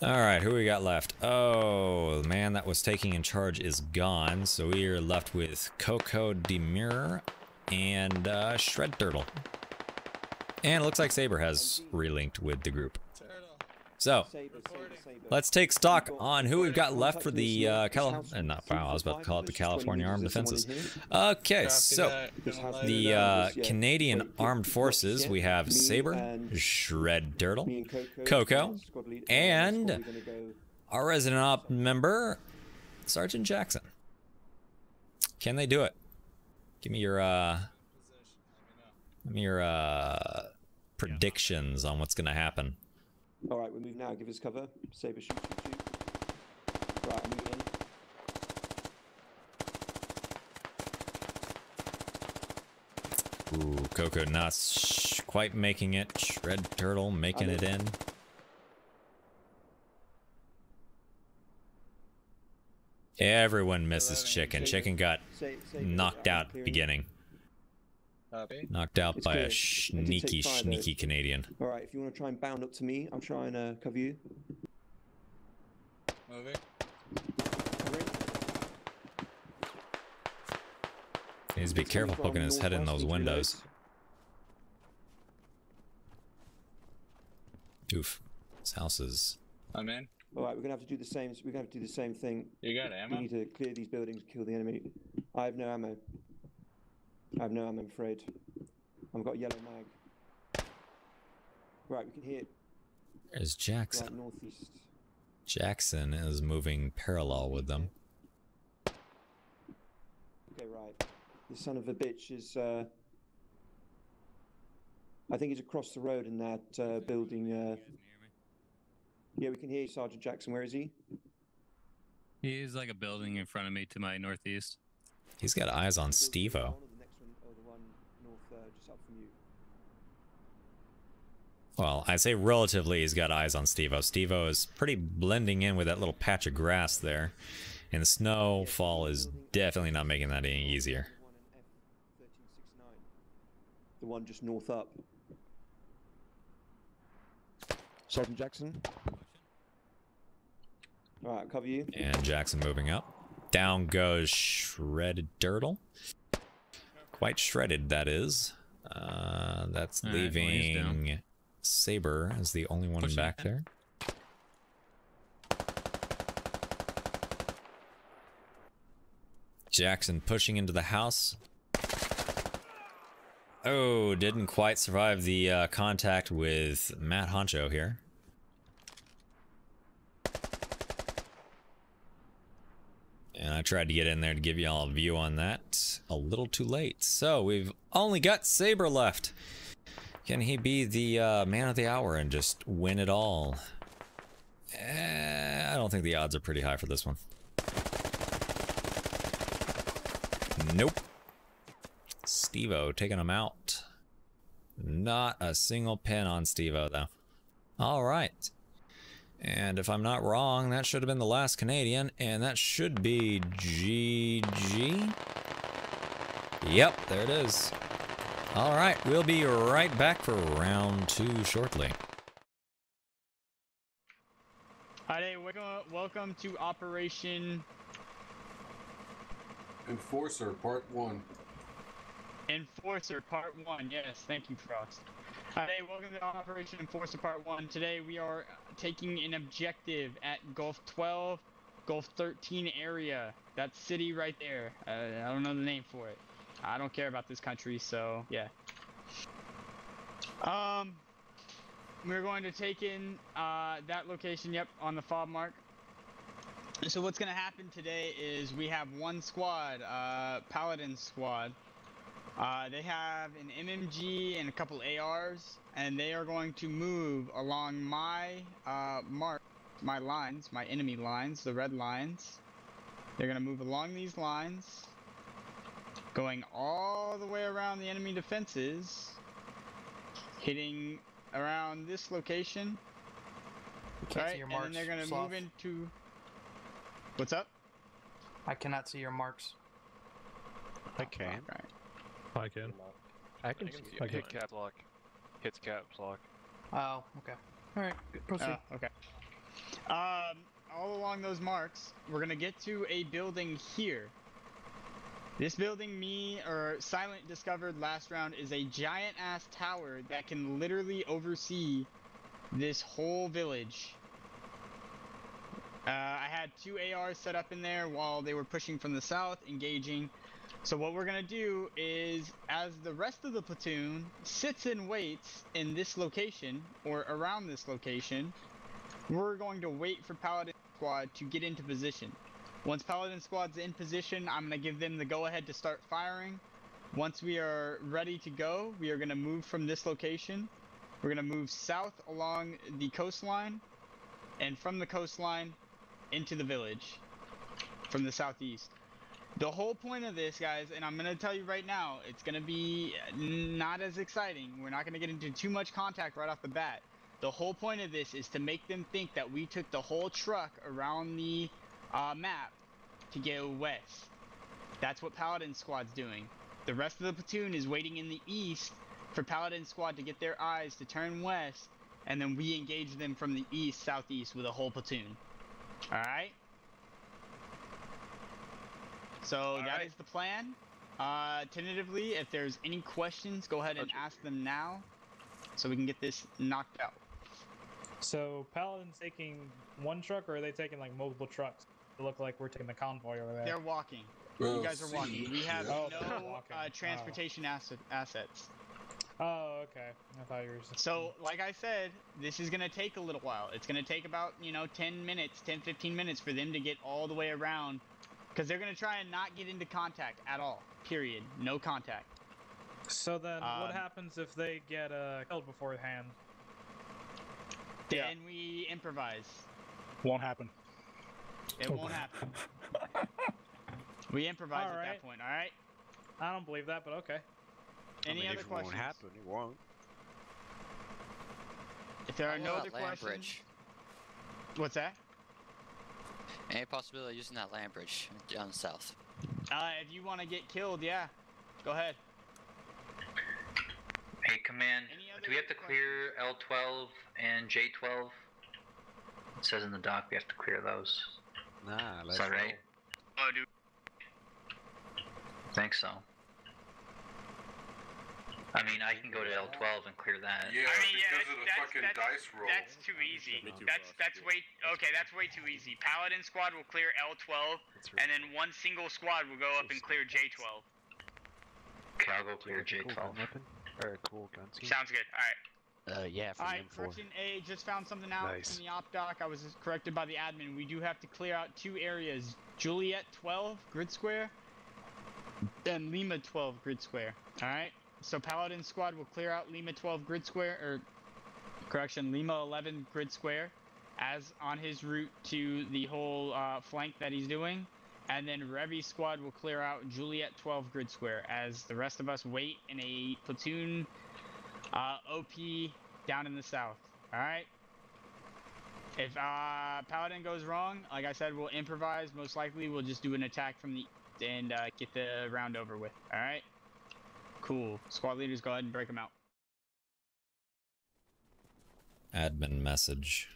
Alright, who we got left? Oh, the man that was taking in charge is gone, so we are left with Coco Demure and Shred Turtle. And it looks like Saber has relinked with the group. So, let's take stock on who we've got left for the California Armed Defenses. Okay, so the Canadian Armed Forces, we have Saber, Shred Turtle, Coco, and our resident op member, Sergeant Jackson. Can they do it? Give me your predictions on what's going to happen. All right, we move now. Give us cover. Saber, shoot. Right, I'm moving. Ooh, Coco not quite making it. Shred Turtle making it in. Everyone misses Chicken. Chicken got knocked out at the beginning. Knocked out by a sneaky Canadian. Alright, if you want to try and bound up to me, I'm trying to cover you. Moving. He needs to be careful poking his head in those windows. Oof. This house is... I'm in. Alright, we're gonna have to do the same. We're gonna have to do the same thing. You got ammo? We need to clear these buildings, kill the enemy. I have no ammo. I have no ammo, I'm afraid. I've got a yellow mag. Right, we can hear. There's Jackson. Right, northeast. Jackson is moving parallel with them. Okay, right. The son of a bitch is. I think he's across the road in that building. Yeah, we can hear you, Sergeant Jackson. Where is he? He is like a building in front of me to my northeast. He's got eyes on Stevo. Well, I say relatively he's got eyes on Stevo. Stevo is pretty blending in with that little patch of grass there. And the snowfall is definitely not making that any easier. The one just north up. Sergeant Jackson. All right, cover you. And Jackson moving up. Down goes Shred Turtle. Quite shredded, that is. That's all leaving right, Saber as the only one back there. Jackson pushing into the house. Oh, didn't quite survive the contact with Matt Honcho here. And I tried to get in there to give you all a view on that. A little too late. So we've only got Saber left. Can he be the man of the hour and just win it all? I don't think the odds are pretty high for this one. Nope. Stevo taking him out. Not a single pin on Stevo though. All right. And if I'm not wrong, that should have been the last Canadian, and that should be GG. Yep, there it is. All right, we'll be right back for round two shortly. Hi, welcome to Operation Enforcer Part 1. Enforcer Part 1, yes, thank you, Frost. Hi, welcome to Operation Enforcer Part 1. Today we are taking an objective at Gulf 12, Gulf 13 area. That city right there. I don't know the name for it. I don't care about this country, so yeah. We're going to take in that location, yep, on the fob mark. So what's going to happen today is we have one squad, Paladin squad. They have an MMG and a couple ARs, and they are going to move along my mark, my lines, my enemy lines, the red lines. They're going to move along these lines, going all the way around the enemy defenses, hitting around this location. Right? And then they're going to move into... What's up? I cannot see your marks. I can. All right. I can see. Hit caps lock. Hits caps lock. Oh, okay. All right. Proceed. Oh, okay. All along those marks, we're gonna get to a building here. This building, Silent discovered last round, is a giant ass tower that can literally oversee this whole village. I had two ARs set up in there while they were pushing from the south, engaging. So what we're gonna do is, as the rest of the platoon sits and waits in this location, or around this location, we're going to wait for Paladin Squad to get into position. Once Paladin Squad's in position, I'm gonna give them the go-ahead to start firing. Once we are ready to go, we are gonna move from this location. We're gonna move south along the coastline, and from the coastline into the village, from the southeast. The whole point of this, guys, and I'm going to tell you right now, it's going to be not as exciting. We're not going to get into too much contact right off the bat. The whole point of this is to make them think that we took the whole truck around the map to go west. That's what Paladin Squad's doing. The rest of the platoon is waiting in the east for Paladin Squad to get their eyes to turn west, and then we engage them from the east, southeast with a whole platoon. All right? So that is the plan. Tentatively, if there's any questions, go ahead and ask them now so we can get this knocked out. So Paladin's taking one truck, or are they taking like multiple trucks? It look like we're taking the convoy over there. They're walking. We'll you guys are walking. We have no transportation assets. Oh, okay. I thought you were just... So, like I said, this is going to take a little while. It's going to take about, you know, 10 minutes, 10, 15 minutes for them to get all the way around. Because they're going to try and not get into contact at all. Period. No contact. So then what happens if they get killed beforehand? Then we improvise. Won't happen. It won't happen. We improvise all at that point, all right? I don't believe that, but okay. Any other questions? It won't happen. It won't. If there are no other questions... Bridge? What's that? Any possibility of using that land bridge down south? If you want to get killed, yeah. Go ahead. Hey, Command. Do we have to clear L12 and J12? It says in the dock we have to clear those. Nah, let's go. Is that right? Oh, dude. I think so. I mean, I can go to L12 and clear that. Yeah, I mean, because of the fucking dice roll. That's too easy. That's way too easy. Paladin squad will clear L12, and then one single squad will go up and clear J12. Okay, I'll go clear J12. Cool gun team. Sounds good. All right. Yeah. All right. Person A just found something out in the op doc. I was corrected by the admin. We do have to clear out two areas: Juliet 12 grid square, and Lima 12 grid square. All right. So Paladin squad will clear out Lima 12 grid square, Lima 11 grid square, as on his route to the whole flank that he's doing, and then Revy squad will clear out Juliet 12 grid square as the rest of us wait in a platoon OP down in the south. All right. If Paladin goes wrong, like I said, we'll improvise. Most likely, we'll just do an attack from the and get the round over with. All right. Cool. Squad leaders, go ahead and break them out. Admin message.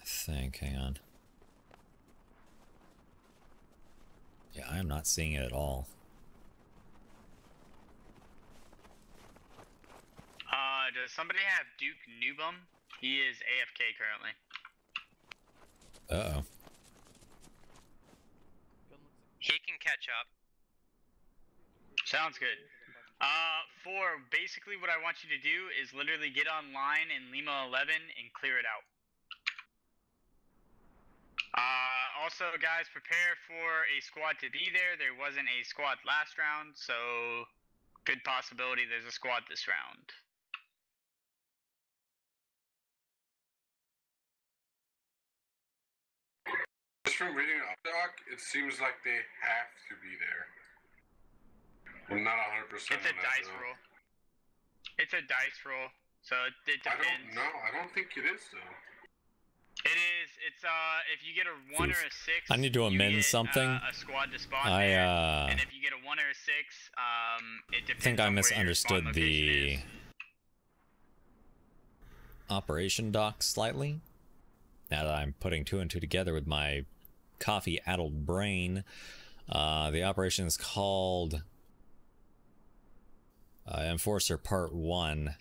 I think. Hang on. Yeah, I am not seeing it at all. Does somebody have Duke Newbum? He is AFK currently. Uh-oh. He can catch up. Sounds good. Basically what I want you to do is literally get online in Lima 11 and clear it out. Also, guys, prepare for a squad to be there. There wasn't a squad last round, so good possibility there's a squad this round. Just from reading the doc, it seems like they have to be there. Well, not 100%. It's a dice roll. It's a dice roll, so it depends. No, I don't think it is though. It is. It's if you get a 1 or a 6, I need to amend something. A squad to spawn there. And if you get a 1 or a 6, it depends. I think I misunderstood the operation doc slightly. Now that I'm putting two and two together with my coffee-addled brain, the operation is called Enforcer Part 1,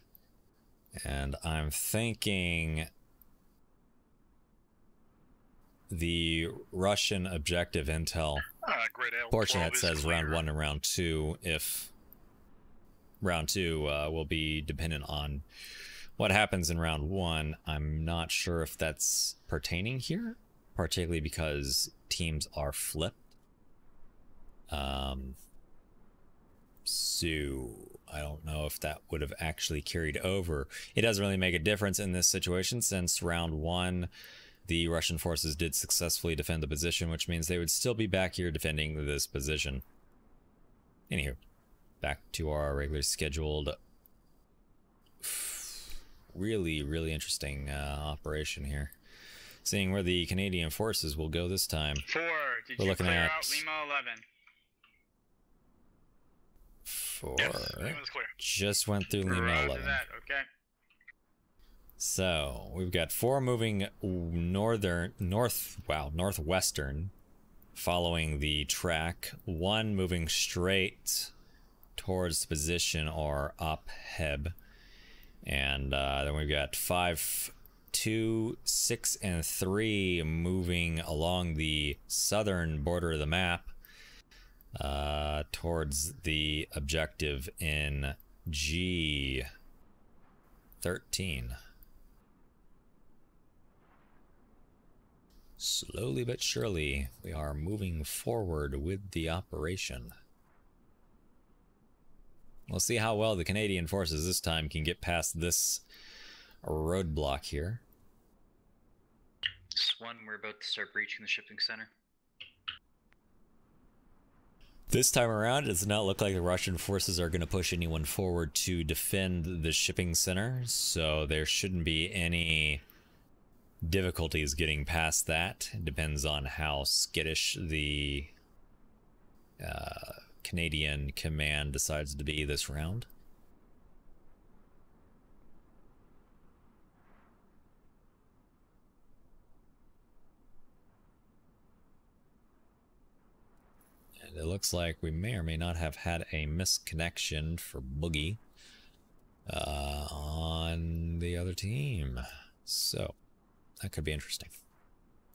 and I'm thinking the Russian objective intel portion that says round 1 and round 2, if round 2 will be dependent on what happens in round 1. I'm not sure if that's pertaining here, particularly because teams are flipped. So I don't know if that would have actually carried over. It doesn't really make a difference in this situation since round 1 the Russian forces did successfully defend the position, which means they would still be back here defending this position. Anywho, back to our regular scheduled really interesting operation here. Seeing where the Canadian forces will go this time. We're looking at Lima 11. Just went through Lima 11. Okay. So we've got 4 moving northwestern following the track. One moving straight towards the position or up Heb. And then we've got 5, 2, 6, and 3 moving along the southern border of the map towards the objective in G13. Slowly but surely, we are moving forward with the operation. We'll see how well the Canadian forces this time can get past this roadblock here. Swan, we're about to start breaching the shipping center. This time around, it does not look like the Russian forces are going to push anyone forward to defend the shipping center, so there shouldn't be any difficulties getting past that. It depends on how skittish the Canadian command decides to be this round. And it looks like we may or may not have had a misconnection for Boogie on the other team. So that could be interesting.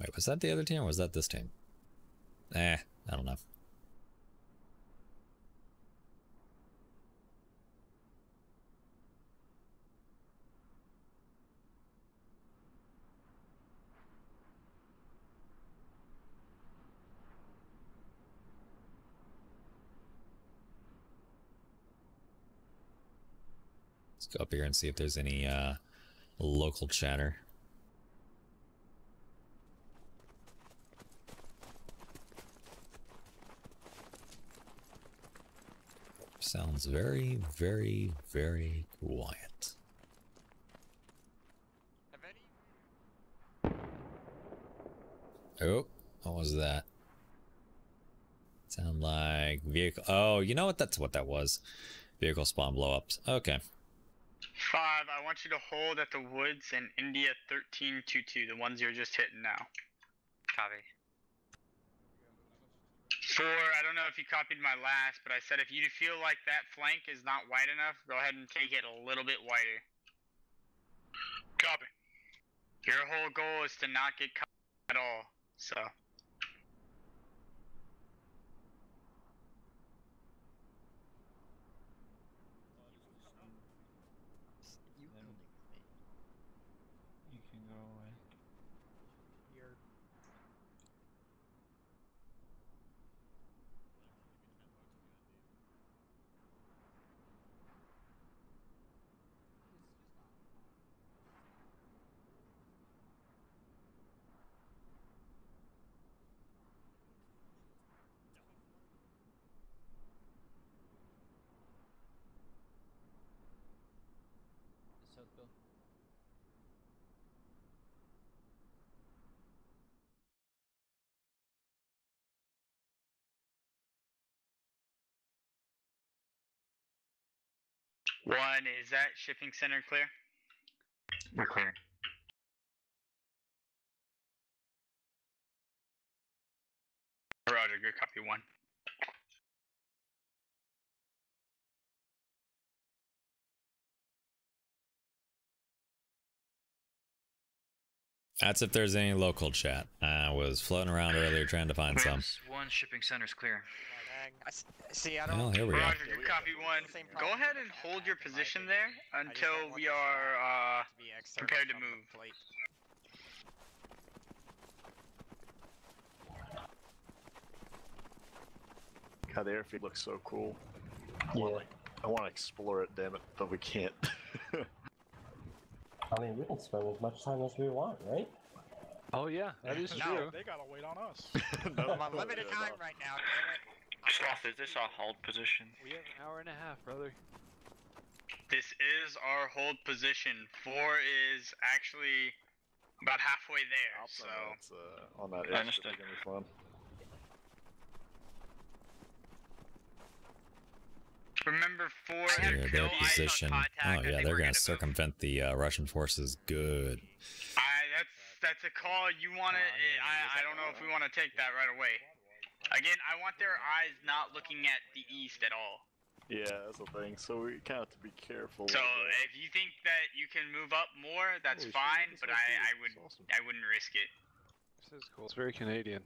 Wait, was that the other team or was that this team? I don't know. Let's go up here and see if there's any local chatter. Sounds very, very, very quiet. Oh, what was that? Sound like vehicle. Oh, you know what? That's what that was. Vehicle spawn blowups. Okay. 5, I want you to hold at the woods in India 1322, the ones you're just hitting now. Copy. 4, I don't know if you copied my last, but I said if you feel like that flank is not wide enough, go ahead and take it a little bit wider. Copy. Your whole goal is to not get caught at all, so. One, is that shipping center clear? We're clear. Roger, good copy, 1. That's if there's any local chat. I was floating around earlier trying to find some. 1, shipping center's clear. See, I don't. Well, here we Roger, go. Copy 1. Go ahead and hold your position there until we are prepared to move. God, the airfield looks so cool. Yeah. I want to explore it, damn it, but we can't. I mean, we can spend as much time as we want, right? Oh yeah, that is true. No, they gotta wait on us. I'm on limited time right now. Is this our hold position? We have an hour and a half, brother. This is our hold position. 4 is actually about halfway there, so. It's, on that edge, it's gonna be fun. Remember 4 had kill position. Eyes on contact. Oh yeah, they're gonna circumvent the Russian forces. Good. That's a call you wanna. I don't know if we wanna take that right away. Again, I want their eyes not looking at the east at all. Yeah, that's the thing. So we kind of have to be careful. So if you think that you can move up more, that's fine. But I wouldn't risk it. This is cool. It's very Canadian.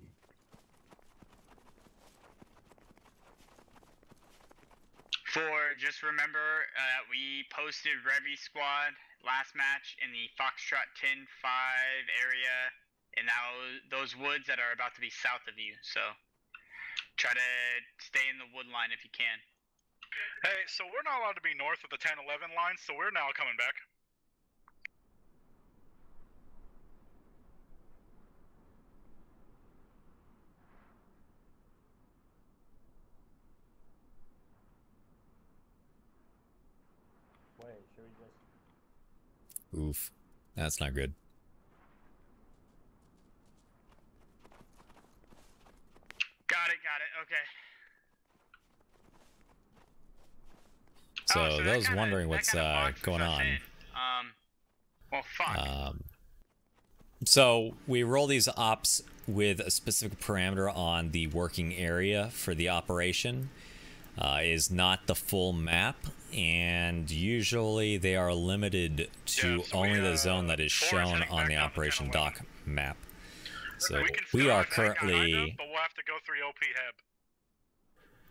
For just remember that we posted Revy squad last match in the Foxtrot 10-5 area, and now those woods that are about to be south of you. So try to stay in the wood line if you can. Hey, so we're not allowed to be north of the 10-11 line, so we're now coming back. Wait, should we just... Oof. That's not good. Got it, okay. So, those wondering what's going on. Well, fuck. So we roll these ops with a specific parameter on the working area for the operation. Is not the full map, and usually they are limited to only the zone that is shown on the operation dock map. So we are currently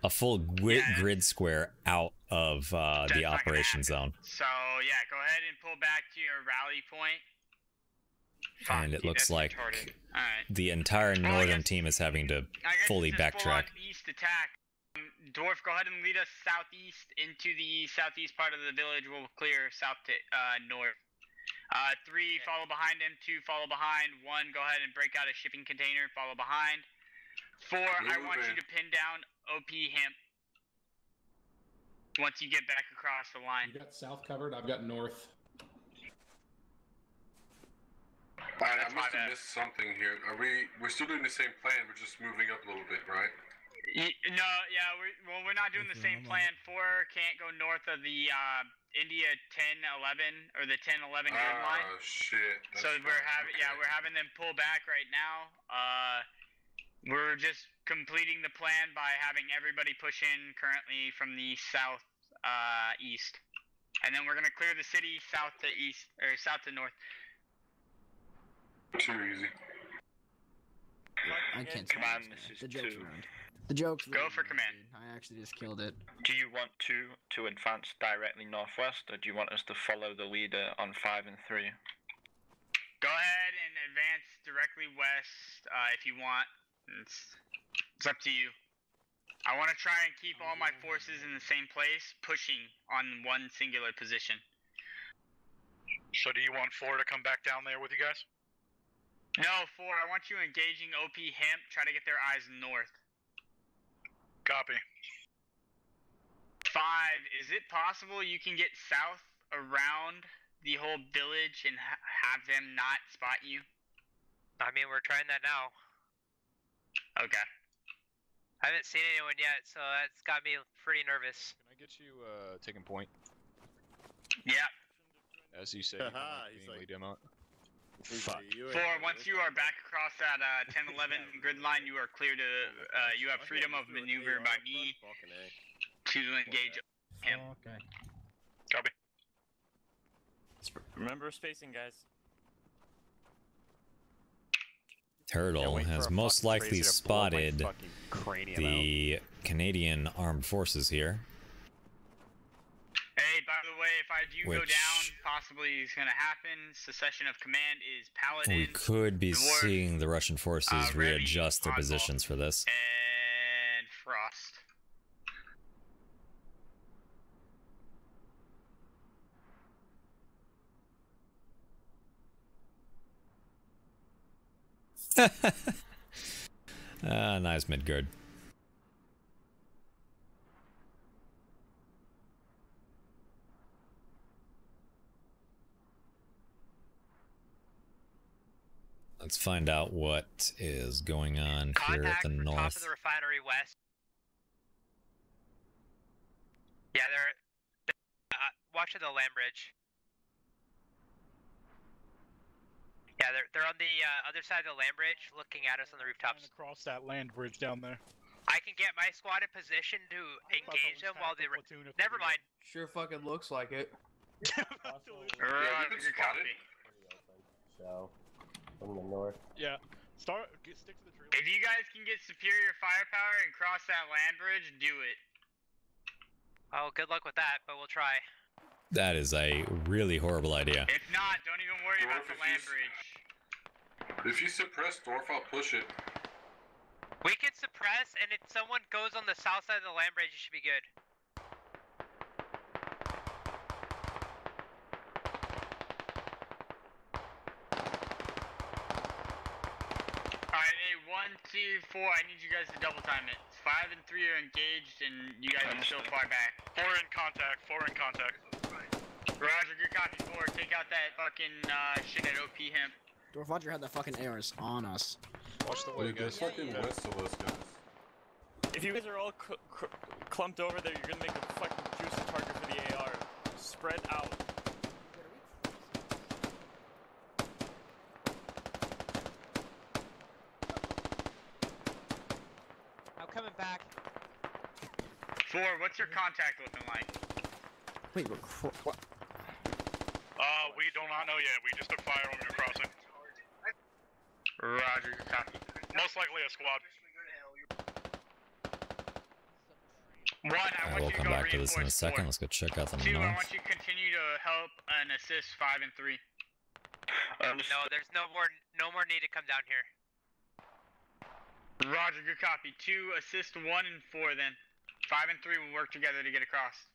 a full grid square out of the operation zone. So yeah, go ahead and pull back to your rally point. And it looks like the entire northern team is having to fully backtrack. Dwarf, go ahead and lead us southeast into the southeast part of the village. We'll clear south to north. 3, follow behind him. 2, follow behind. 1, go ahead and break out a shipping container. Follow behind. 4, I want you to pin down OP Hemp once you get back across the line. You got south covered. I've got north. I must have missed something here. We're still doing the same plan. We're just moving up a little bit, right? No, yeah, we're not doing the same plan. 4 can't go north of the India 10-11 or the 10-11 grid line. Oh shit! That's so we're having them pull back right now. We're just completing the plan by having everybody push in currently from the south east, and then we're gonna clear the city south to east or south to north. Too easy. I can't. Come on, this is too. The joke's go for command. I actually just killed it. Do you want to advance directly northwest, or do you want us to follow the leader on 5 and 3? Go ahead and advance directly west if you want. It's up to you. I want to try and keep all my forces in the same place, pushing on one singular position. So do you want 4 to come back down there with you guys? No, 4. I want you engaging OP Hemp. Try to get their eyes north. Copy. 5, is it possible you can get south around the whole village and have them not spot you? I mean, we're trying that now. Okay. I haven't seen anyone yet, so that's got me pretty nervous. Can I get you taking point? Yeah. As you say, Fuck. 4, once you are back across that 10-11 grid line, you are clear to, you have freedom of maneuver by me to engage him. Okay. Copy. Remember spacing, guys. Turtle has most likely spotted the Canadian Armed Forces here. Hey, by the way, if I do go down, possibly is going to happen. Secession of command is Paladin. We could be Dwarf, seeing the Russian forces readjust their positions for this. And Frost. Nice mid-guard. Let's find out what is going on here at the north. Top of the refinery west. Yeah, they're watch the land bridge. Yeah, they're on the other side of the land bridge, looking at us on the rooftops. Across that land bridge down there. I can get my squad in position to engage them while they're... Never mind. Sure fucking looks like it. Yeah, you can spot me. So, from the north. Yeah. Start. Stick to the tree. If you guys can get superior firepower and cross that land bridge, do it. Oh, good luck with that, but we'll try. That is a really horrible idea. If not, don't even worry about the land bridge. If you suppress Dwarf, I'll push it. We can suppress, and if someone goes on the south side of the land bridge, it should be good. Alright, hey, 1, 2, 4, I need you guys to double time it. 5 and 3 are engaged, and you guys are so far back. 4 in contact. Roger, good copy, 4. Take out that fucking shit at OP hemp. Dwarf Roger had the fucking ARs on us. Watch the way, guys. Fucking west of us, guys. If you guys are all clumped over there, you're gonna make a fucking juicy target for the AR. Spread out. I'm coming back. 4, what's your contact looking like? Wait, what? We do not know yet. We just took fire when we were crossing. Roger, good copy. Most likely a squad. 1, I want you to go reinforce 4. We'll come back to this in a second. Let's go check out the north. 2, I want you to continue to help and assist 5 and 3. No, there's no more need to come down here. Roger, good copy. 2, assist 1 and 4 then. 5 and 3 will work together to get across.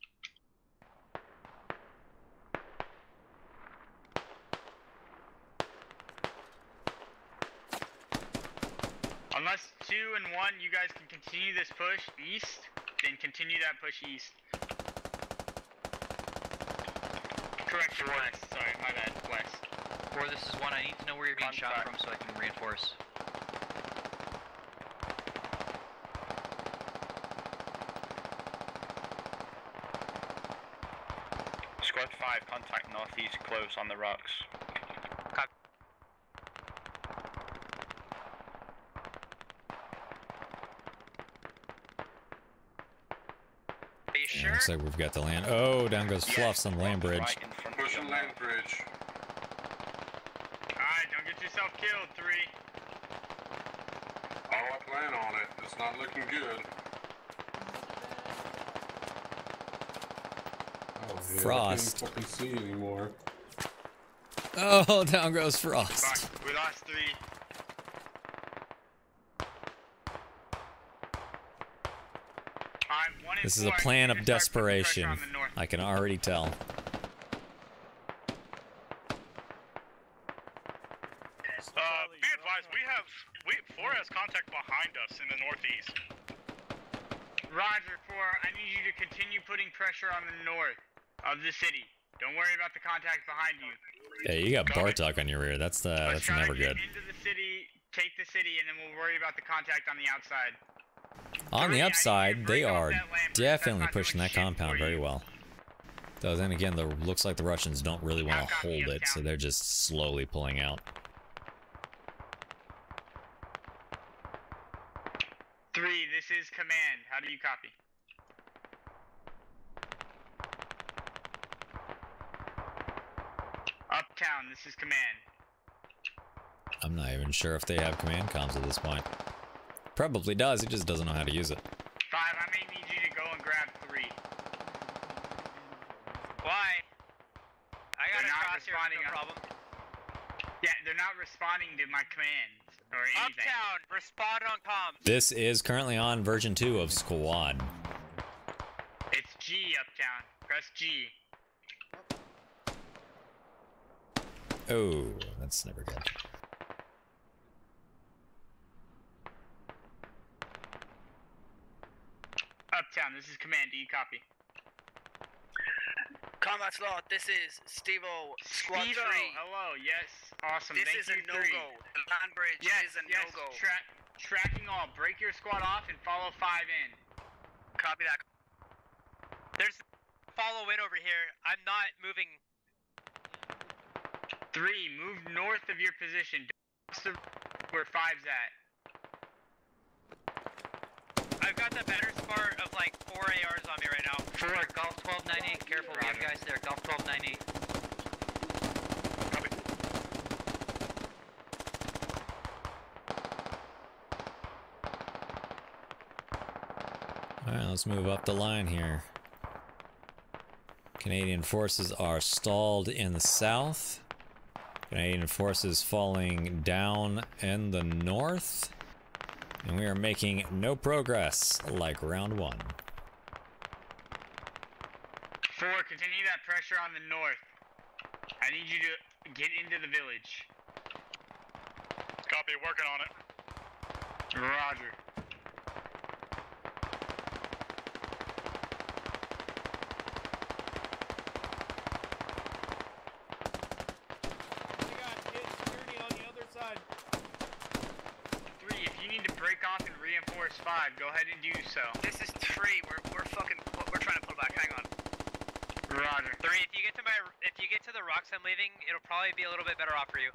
Unless 2 and 1, you guys can continue this push east, then continue that push east. Correction, west. Sorry, my bad, west. 4, this is 1. I need to know where you're being shot from so I can reinforce. Squad 5, contact northeast, close on the rocks. Yeah, looks like we've got the land. Oh, down goes Fluffs on the land bridge. Right in front of the land bridge. Alright, don't get yourself killed, 3. Oh, I plan on it. It's not looking good. Oh, Frost. I can't fucking see anymore. Oh, down goes Frost. Fuck, we lost 3. This is a plan of desperation. I can already tell. Be advised, we 4 has contact behind us in the northeast. Roger, 4. I need you to continue putting pressure on the north of the city. Don't worry about the contact behind you. Yeah, you got Bartok on your rear. That's never good. Into the city, take the city, and then we'll worry about the contact on the outside. On the upside, they are definitely pushing that compound very well. Though then again, it looks like the Russians don't really want to hold it, so they're just slowly pulling out. 3, this is command. How do you copy? Uptown, this is command. I'm not even sure if they have command comms at this point. Probably does, he just doesn't know how to use it. 5, I may need you to go and grab 3. Why? I got a cross-responding problem. Yeah, they're not responding to my commands or anything. Uptown, respond on comms. This is currently on version 2 of Squad. It's G, Uptown. Press G. Oh, that's never good. Uptown, this is command. Do you copy? Combat slot, this is Stevo, squad 3. Hello, yes, awesome. This is a no-go. The land bridge is a no-go. Tracking all. Break your squad off and follow 5 in. Copy that. There's follow in over here. I'm not moving. 3, move north of your position. Where 5's at. I've got the better spot of like 4 ARs on me right now. 4 Golf 1298, careful, we have guys there, Golf 1298. Copy. Alright, let's move up the line here. Canadian forces are stalled in the south. Canadian forces falling down in the north. And we are making no progress like round one. 4, continue that pressure on the north. I need you to get into the village. Copy, working on it. Roger. Go ahead and do so. This is 3. We're trying to pull back. Hang on. Roger. 3. If you get to the rocks I'm leaving, it'll probably be a little bit better off for you.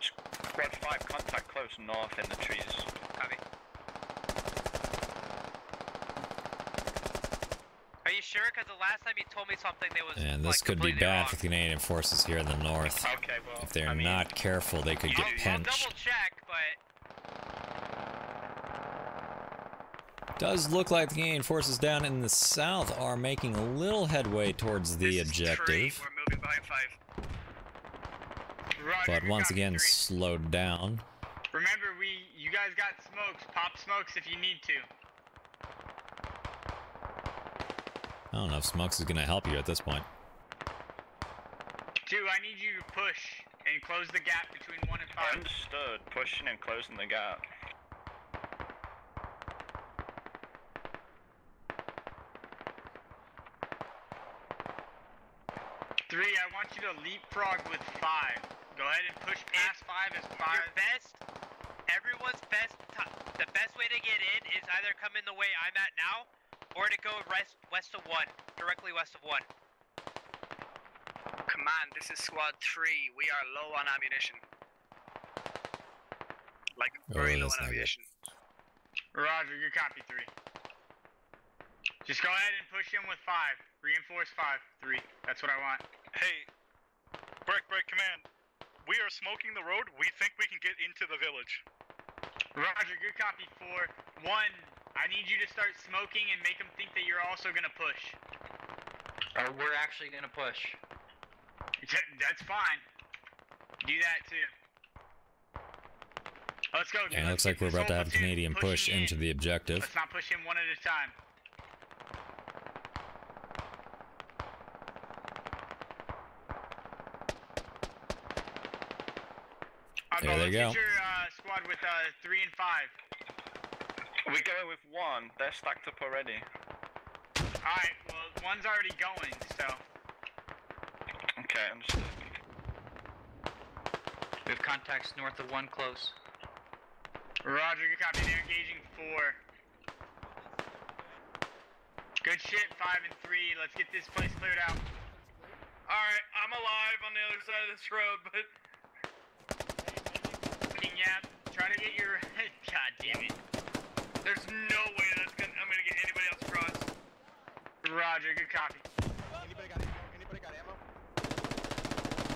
Squad 5, contact close north in the trees. Because the last time you told me something that was and this like, could be bad for Canadian forces here in the north. Okay, well, if they're not careful, they could get pinched. I'll double check, but does look like the Canadian forces down in the south are making a little headway towards the objective. We're moving by 5. Roger, but once again, 3. Slowed down. Remember, you guys got smokes. Pop smokes if you need to. I don't know if Smokes is going to help you at this point. 2, I need you to push and close the gap between 1 and 5. Understood. Pushing and closing the gap. Three, I want you to leapfrog with 5. Go ahead and push past 5 as 5. Your best, everyone's best, the best way to get in is either come in the way I'm at now, or to go west of 1, directly west of 1. Command, this is Squad 3. We are low on ammunition. Like, very low on ammunition. Roger, good copy, 3. Just go ahead and push in with 5. Reinforce 5, 3. That's what I want. Hey, break, command. We are smoking the road. We think we can get into the village. Roger, good copy, 4. 1. I need you to start smoking and make them think that you're also going to push. We're actually going to push. That's fine. Do that too. Let's go. Yeah, it looks like we're about to have a Canadian push into the objective. Let's not push him one at a time. There they go. Get your squad with 3 and 5. We're going with 1, they're stacked up already. Alright, well, 1's already going, so. Okay, understood. We have contacts north of 1 close. Roger, good copy. They're engaging 4. Good shit, 5 and 3. Let's get this place cleared out. Alright, I'm alive on the other side of this road, but. Yeah, try to get your. God damn it. There's no way I'm gonna get anybody else across. Roger, good copy. Anybody got ammo? 5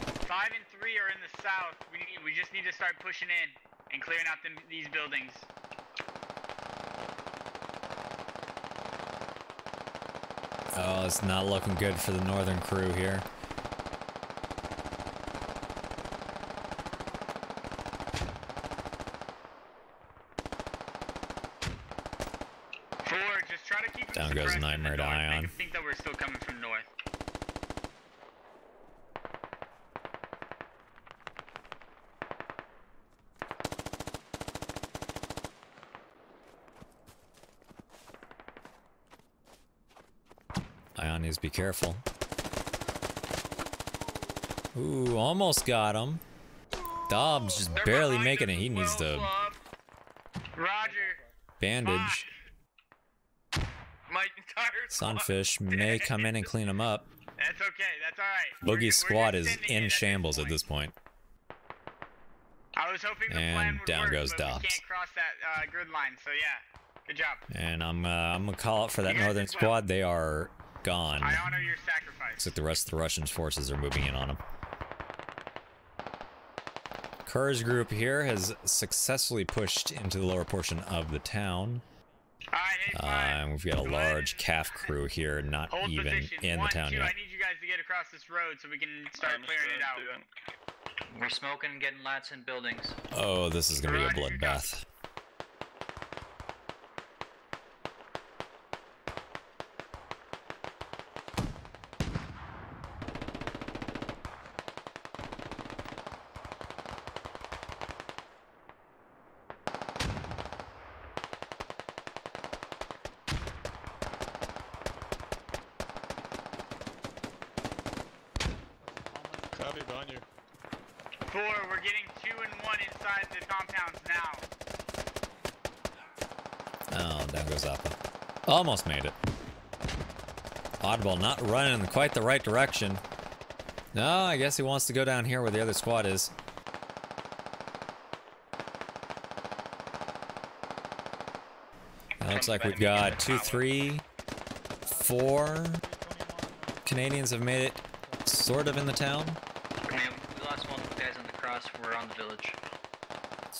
and 3 are in the south. We just need to start pushing in and clearing out these buildings. Oh, it's not looking good for the northern crew here. Down goes Nightmare to Ion. I think that we're still coming from north. Ion needs to be careful. Ooh, almost got him. Dobbs just barely making it. He needs to. Roger. bandage. My entire Sunfish may come in and clean him up. That's okay, that's alright. Boogie's squad is in shambles at this point. I was hoping the plan would work, goes Dobbs. We can't cross that grid line, so yeah. Good job. And I'm gonna call out for that northern squad. They are gone. I honor your sacrifice. Except the rest of the Russian forces are moving in on them. Kerr's group here has successfully pushed into the lower portion of the town. We've got a large calf crew here, not even in the town yet. I need you guys to get across this road so we can start clearing it out. We're smoking, getting lots in buildings. Oh, this is gonna be a bloodbath. Almost made it. Oddball not running in quite the right direction. No, I guess he wants to go down here where the other squad is. That looks like we've got 2, 3, 4 Canadians have made it sort of in the town. We lost one of the guys on the cross. We're on the village.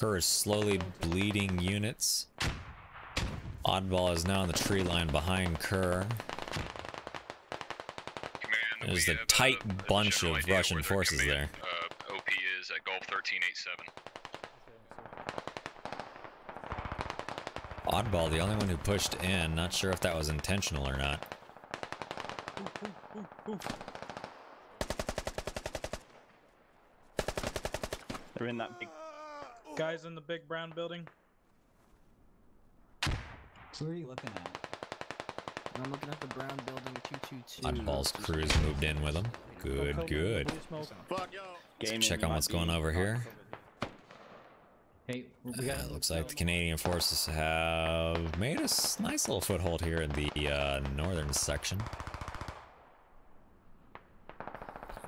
Kerr is slowly bleeding units. Oddball is now on the tree line behind Kerr. Command, there's a tight bunch of Russian forces there. OP is at Gulf 1387. Oddball, the only one who pushed in. Not sure if that was intentional or not. They're in that big... Guys in the big brown building. What are you looking at? I'm looking at the brown building 222. Oddball's crew's moved in with them. Good, good. Let's check on what's going over here. Looks like the Canadian forces have made a nice little foothold here in the northern section.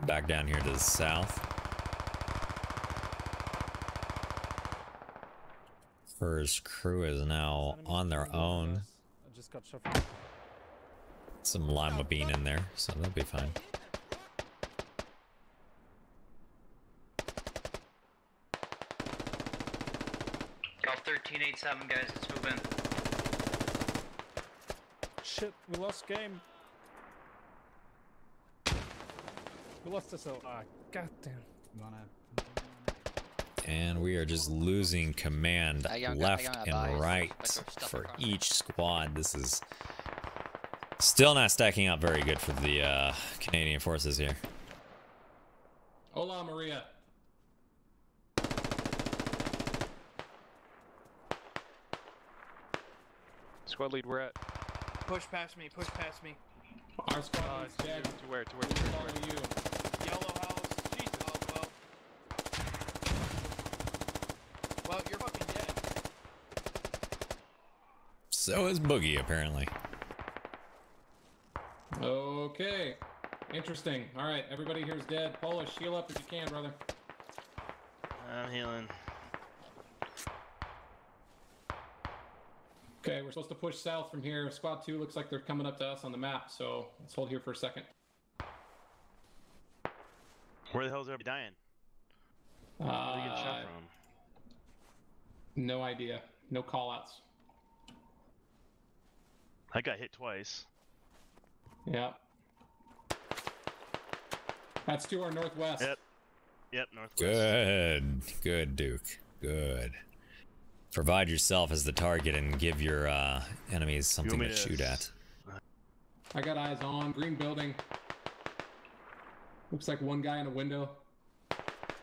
Back down here to the south. Kerr's crew is now on their own. Some lima bean in there, so that'll be fine. Golf 1387, guys, let's move in. Shit, we lost game. We lost this out. Ah, goddamn. And we are just losing command left and right for each squad. This is still not stacking up very good for the Canadian forces here. Hola, Maria. Squad lead, we're at. Push past me, push past me. Our squad is dead. To where? To where? To where? To you. Yellow house. Well, you're fucking dead. So is Boogie, apparently. Okay. Interesting. Alright, everybody here's dead. Polish, heal up if you can, brother. I'm healing. Okay, we're supposed to push south from here. Squad 2 looks like they're coming up to us on the map, so let's hold here for a second. Where the hell's everybody dying? Where did they get shot from? No idea. No call-outs. I got hit twice. Yeah. That's to our northwest. Yep. Yep, northwest. Good. Good, Duke. Good. Provide yourself as the target and give your enemies something to shoot at. I got eyes on. Green building. Looks like one guy in a window.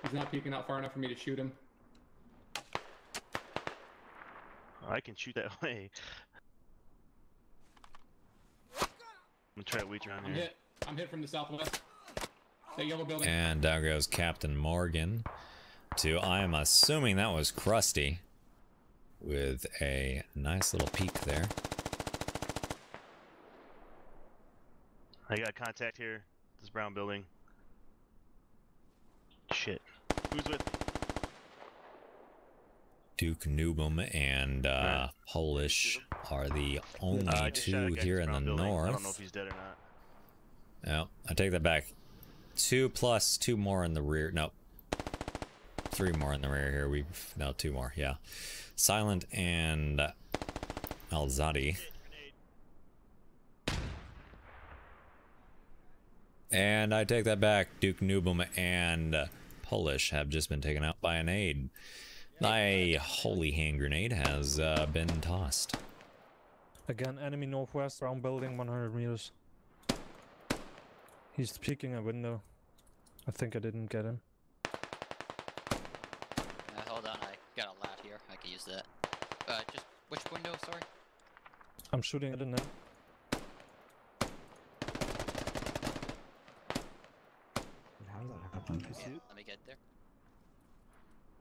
He's not peeking out far enough for me to shoot him. I can shoot that way. I'm gonna try to reach around here. I'm hit from the southwest. That yellow building. And down goes Captain Morgan. I'm assuming that was Krusty. with a nice little peek there. I got contact here. This brown building. Shit. Who's with me? Duke Newbum and Polish are the only two here in the north. I don't know if he's dead or not. No, I take that back. Two plus two more in the rear. No, three more in the rear here. We've now two more. Yeah, Silent and Alzadi. And I take that back. Duke Newbum and Polish have just been taken out by an aid. My holy hand grenade has been tossed. Again, enemy northwest, round building, 100 meters. He's peeking a window. I think I didn't get him. Hold on, I got a lap here. I could use that. Just which window? Sorry. I'm shooting at it now. How did that happen? Yeah, let me get there.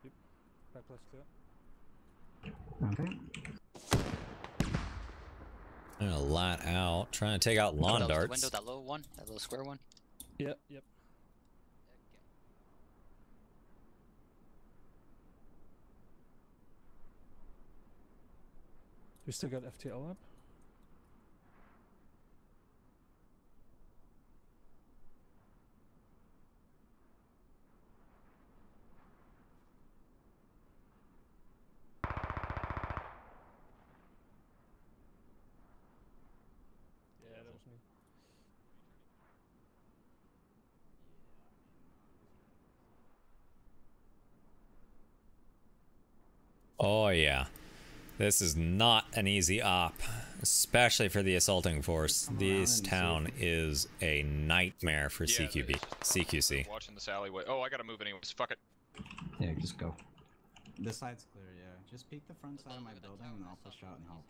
Yep. Back left clear. Okay. And a lot out, trying to take out lawn darts. Window, that little one, that little square one. Yep, yep. We still got FTL up. Oh yeah, this is not an easy op, especially for the assaulting force. This town is a nightmare for CQC. Watching this alleyway. Oh, I gotta move anyways. Fuck it. Yeah, just go. This side's clear. Yeah, just peek the front side of my building and I'll push out and help.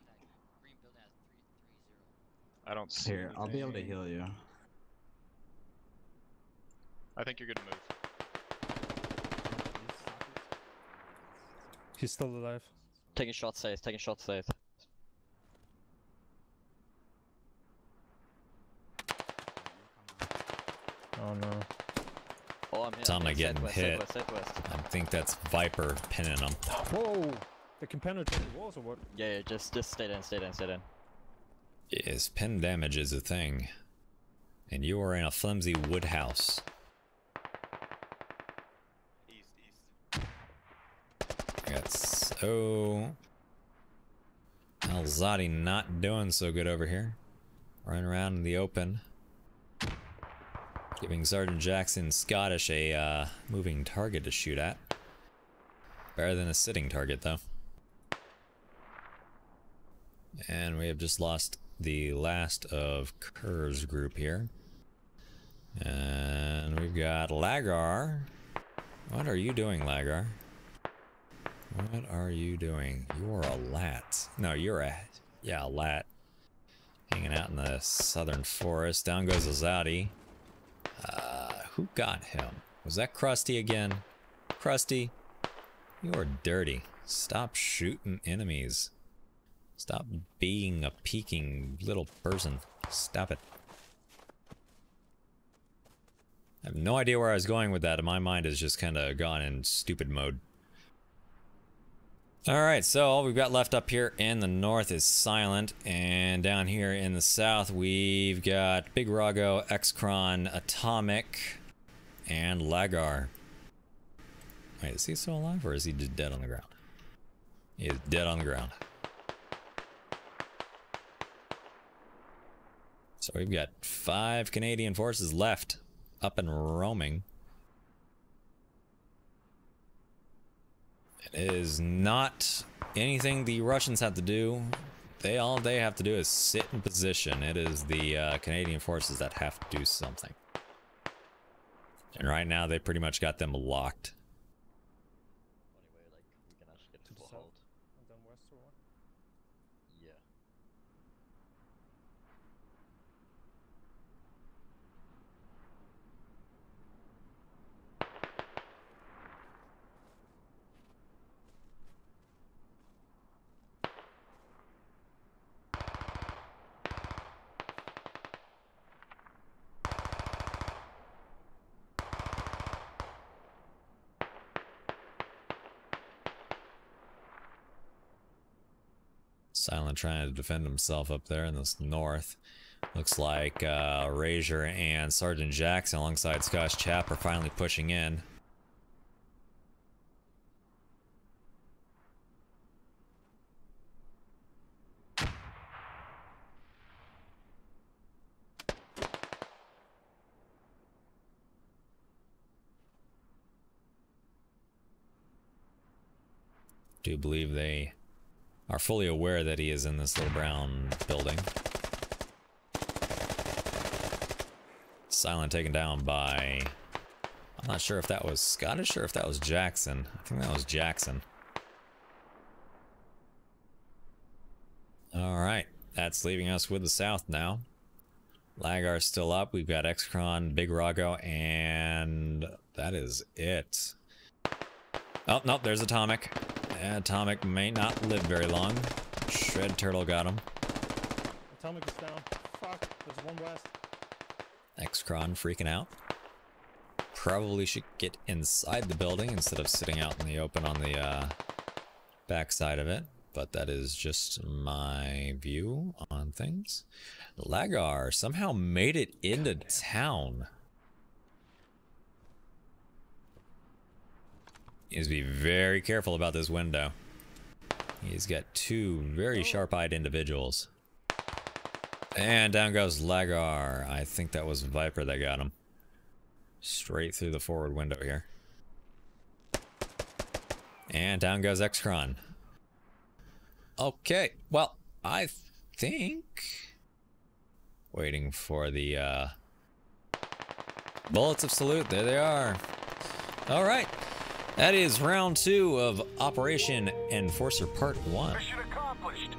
I don't see. Here, I'll be able to heal you. I think you're good to move. He's still alive. Taking shots safe, taking shots safe. Oh no. Oh, I'm hit. Tama getting hit. I think that's Viper pinning him. Whoa! They can penetrate the walls or what? Yeah, just stay in, stay in, stay in. Yes, pin damage is a thing. And you are in a flimsy wood house. So Alzadi not doing so good over here. Running around in the open. Giving Sergeant Jackson Scottish a moving target to shoot at. Better than a sitting target though. And we have just lost the last of Kerr's group here. And we've got Lagar. What are you doing, Lagar? What are you doing? You're a lat. No, you're a... yeah, a lat. Hanging out in the southern forest. Down goes Azadi. Who got him? Was that Krusty again? Krusty, you are dirty. Stop shooting enemies. Stop being a peeking little person. Stop it. I have no idea where I was going with that. My mind has just kind of gone in stupid mode. Alright, so all we've got left up here in the north is Silent, and down here in the south we've got Big Rago, Xcron, Atomic, and Lagar. Wait, is he still alive or is he just dead on the ground? He is dead on the ground. So we've got 5 Canadian forces left, up and roaming. It is not anything the Russians have to do. All they have to do is sit in position. It is the Canadian forces that have to do something. And right now they pretty much got them locked. Silent trying to defend himself up there in this north. Looks like Razor and Sergeant Jackson alongside Scotch Chap are finally pushing in. I do believe they are fully aware that he is in this little brown building. Silent taken down by, I'm not sure if that was Scottish or if that was Jackson. I think that was Jackson. Alright, that's leaving us with the south now. Lagar's still up. We've got Xcron, Big Rago, and that is it. Oh, nope, there's Atomic. Atomic may not live very long. Shred Turtle got him. Atomic is down. Fuck, there's one blast. Xcron freaking out. Probably should get inside the building instead of sitting out in the open on the back side of it. But that is just my view on things. Lagar somehow made it into town. He needs to be very careful about this window. He's got two very sharp-eyed individuals. And down goes Lagar. I think that was Viper that got him. Straight through the forward window here. And down goes Xcron. Okay, well, I think... Waiting for the bullets of salute. There they are. All right. That is round 2 of Operation Enforcer Part 1. Mission accomplished.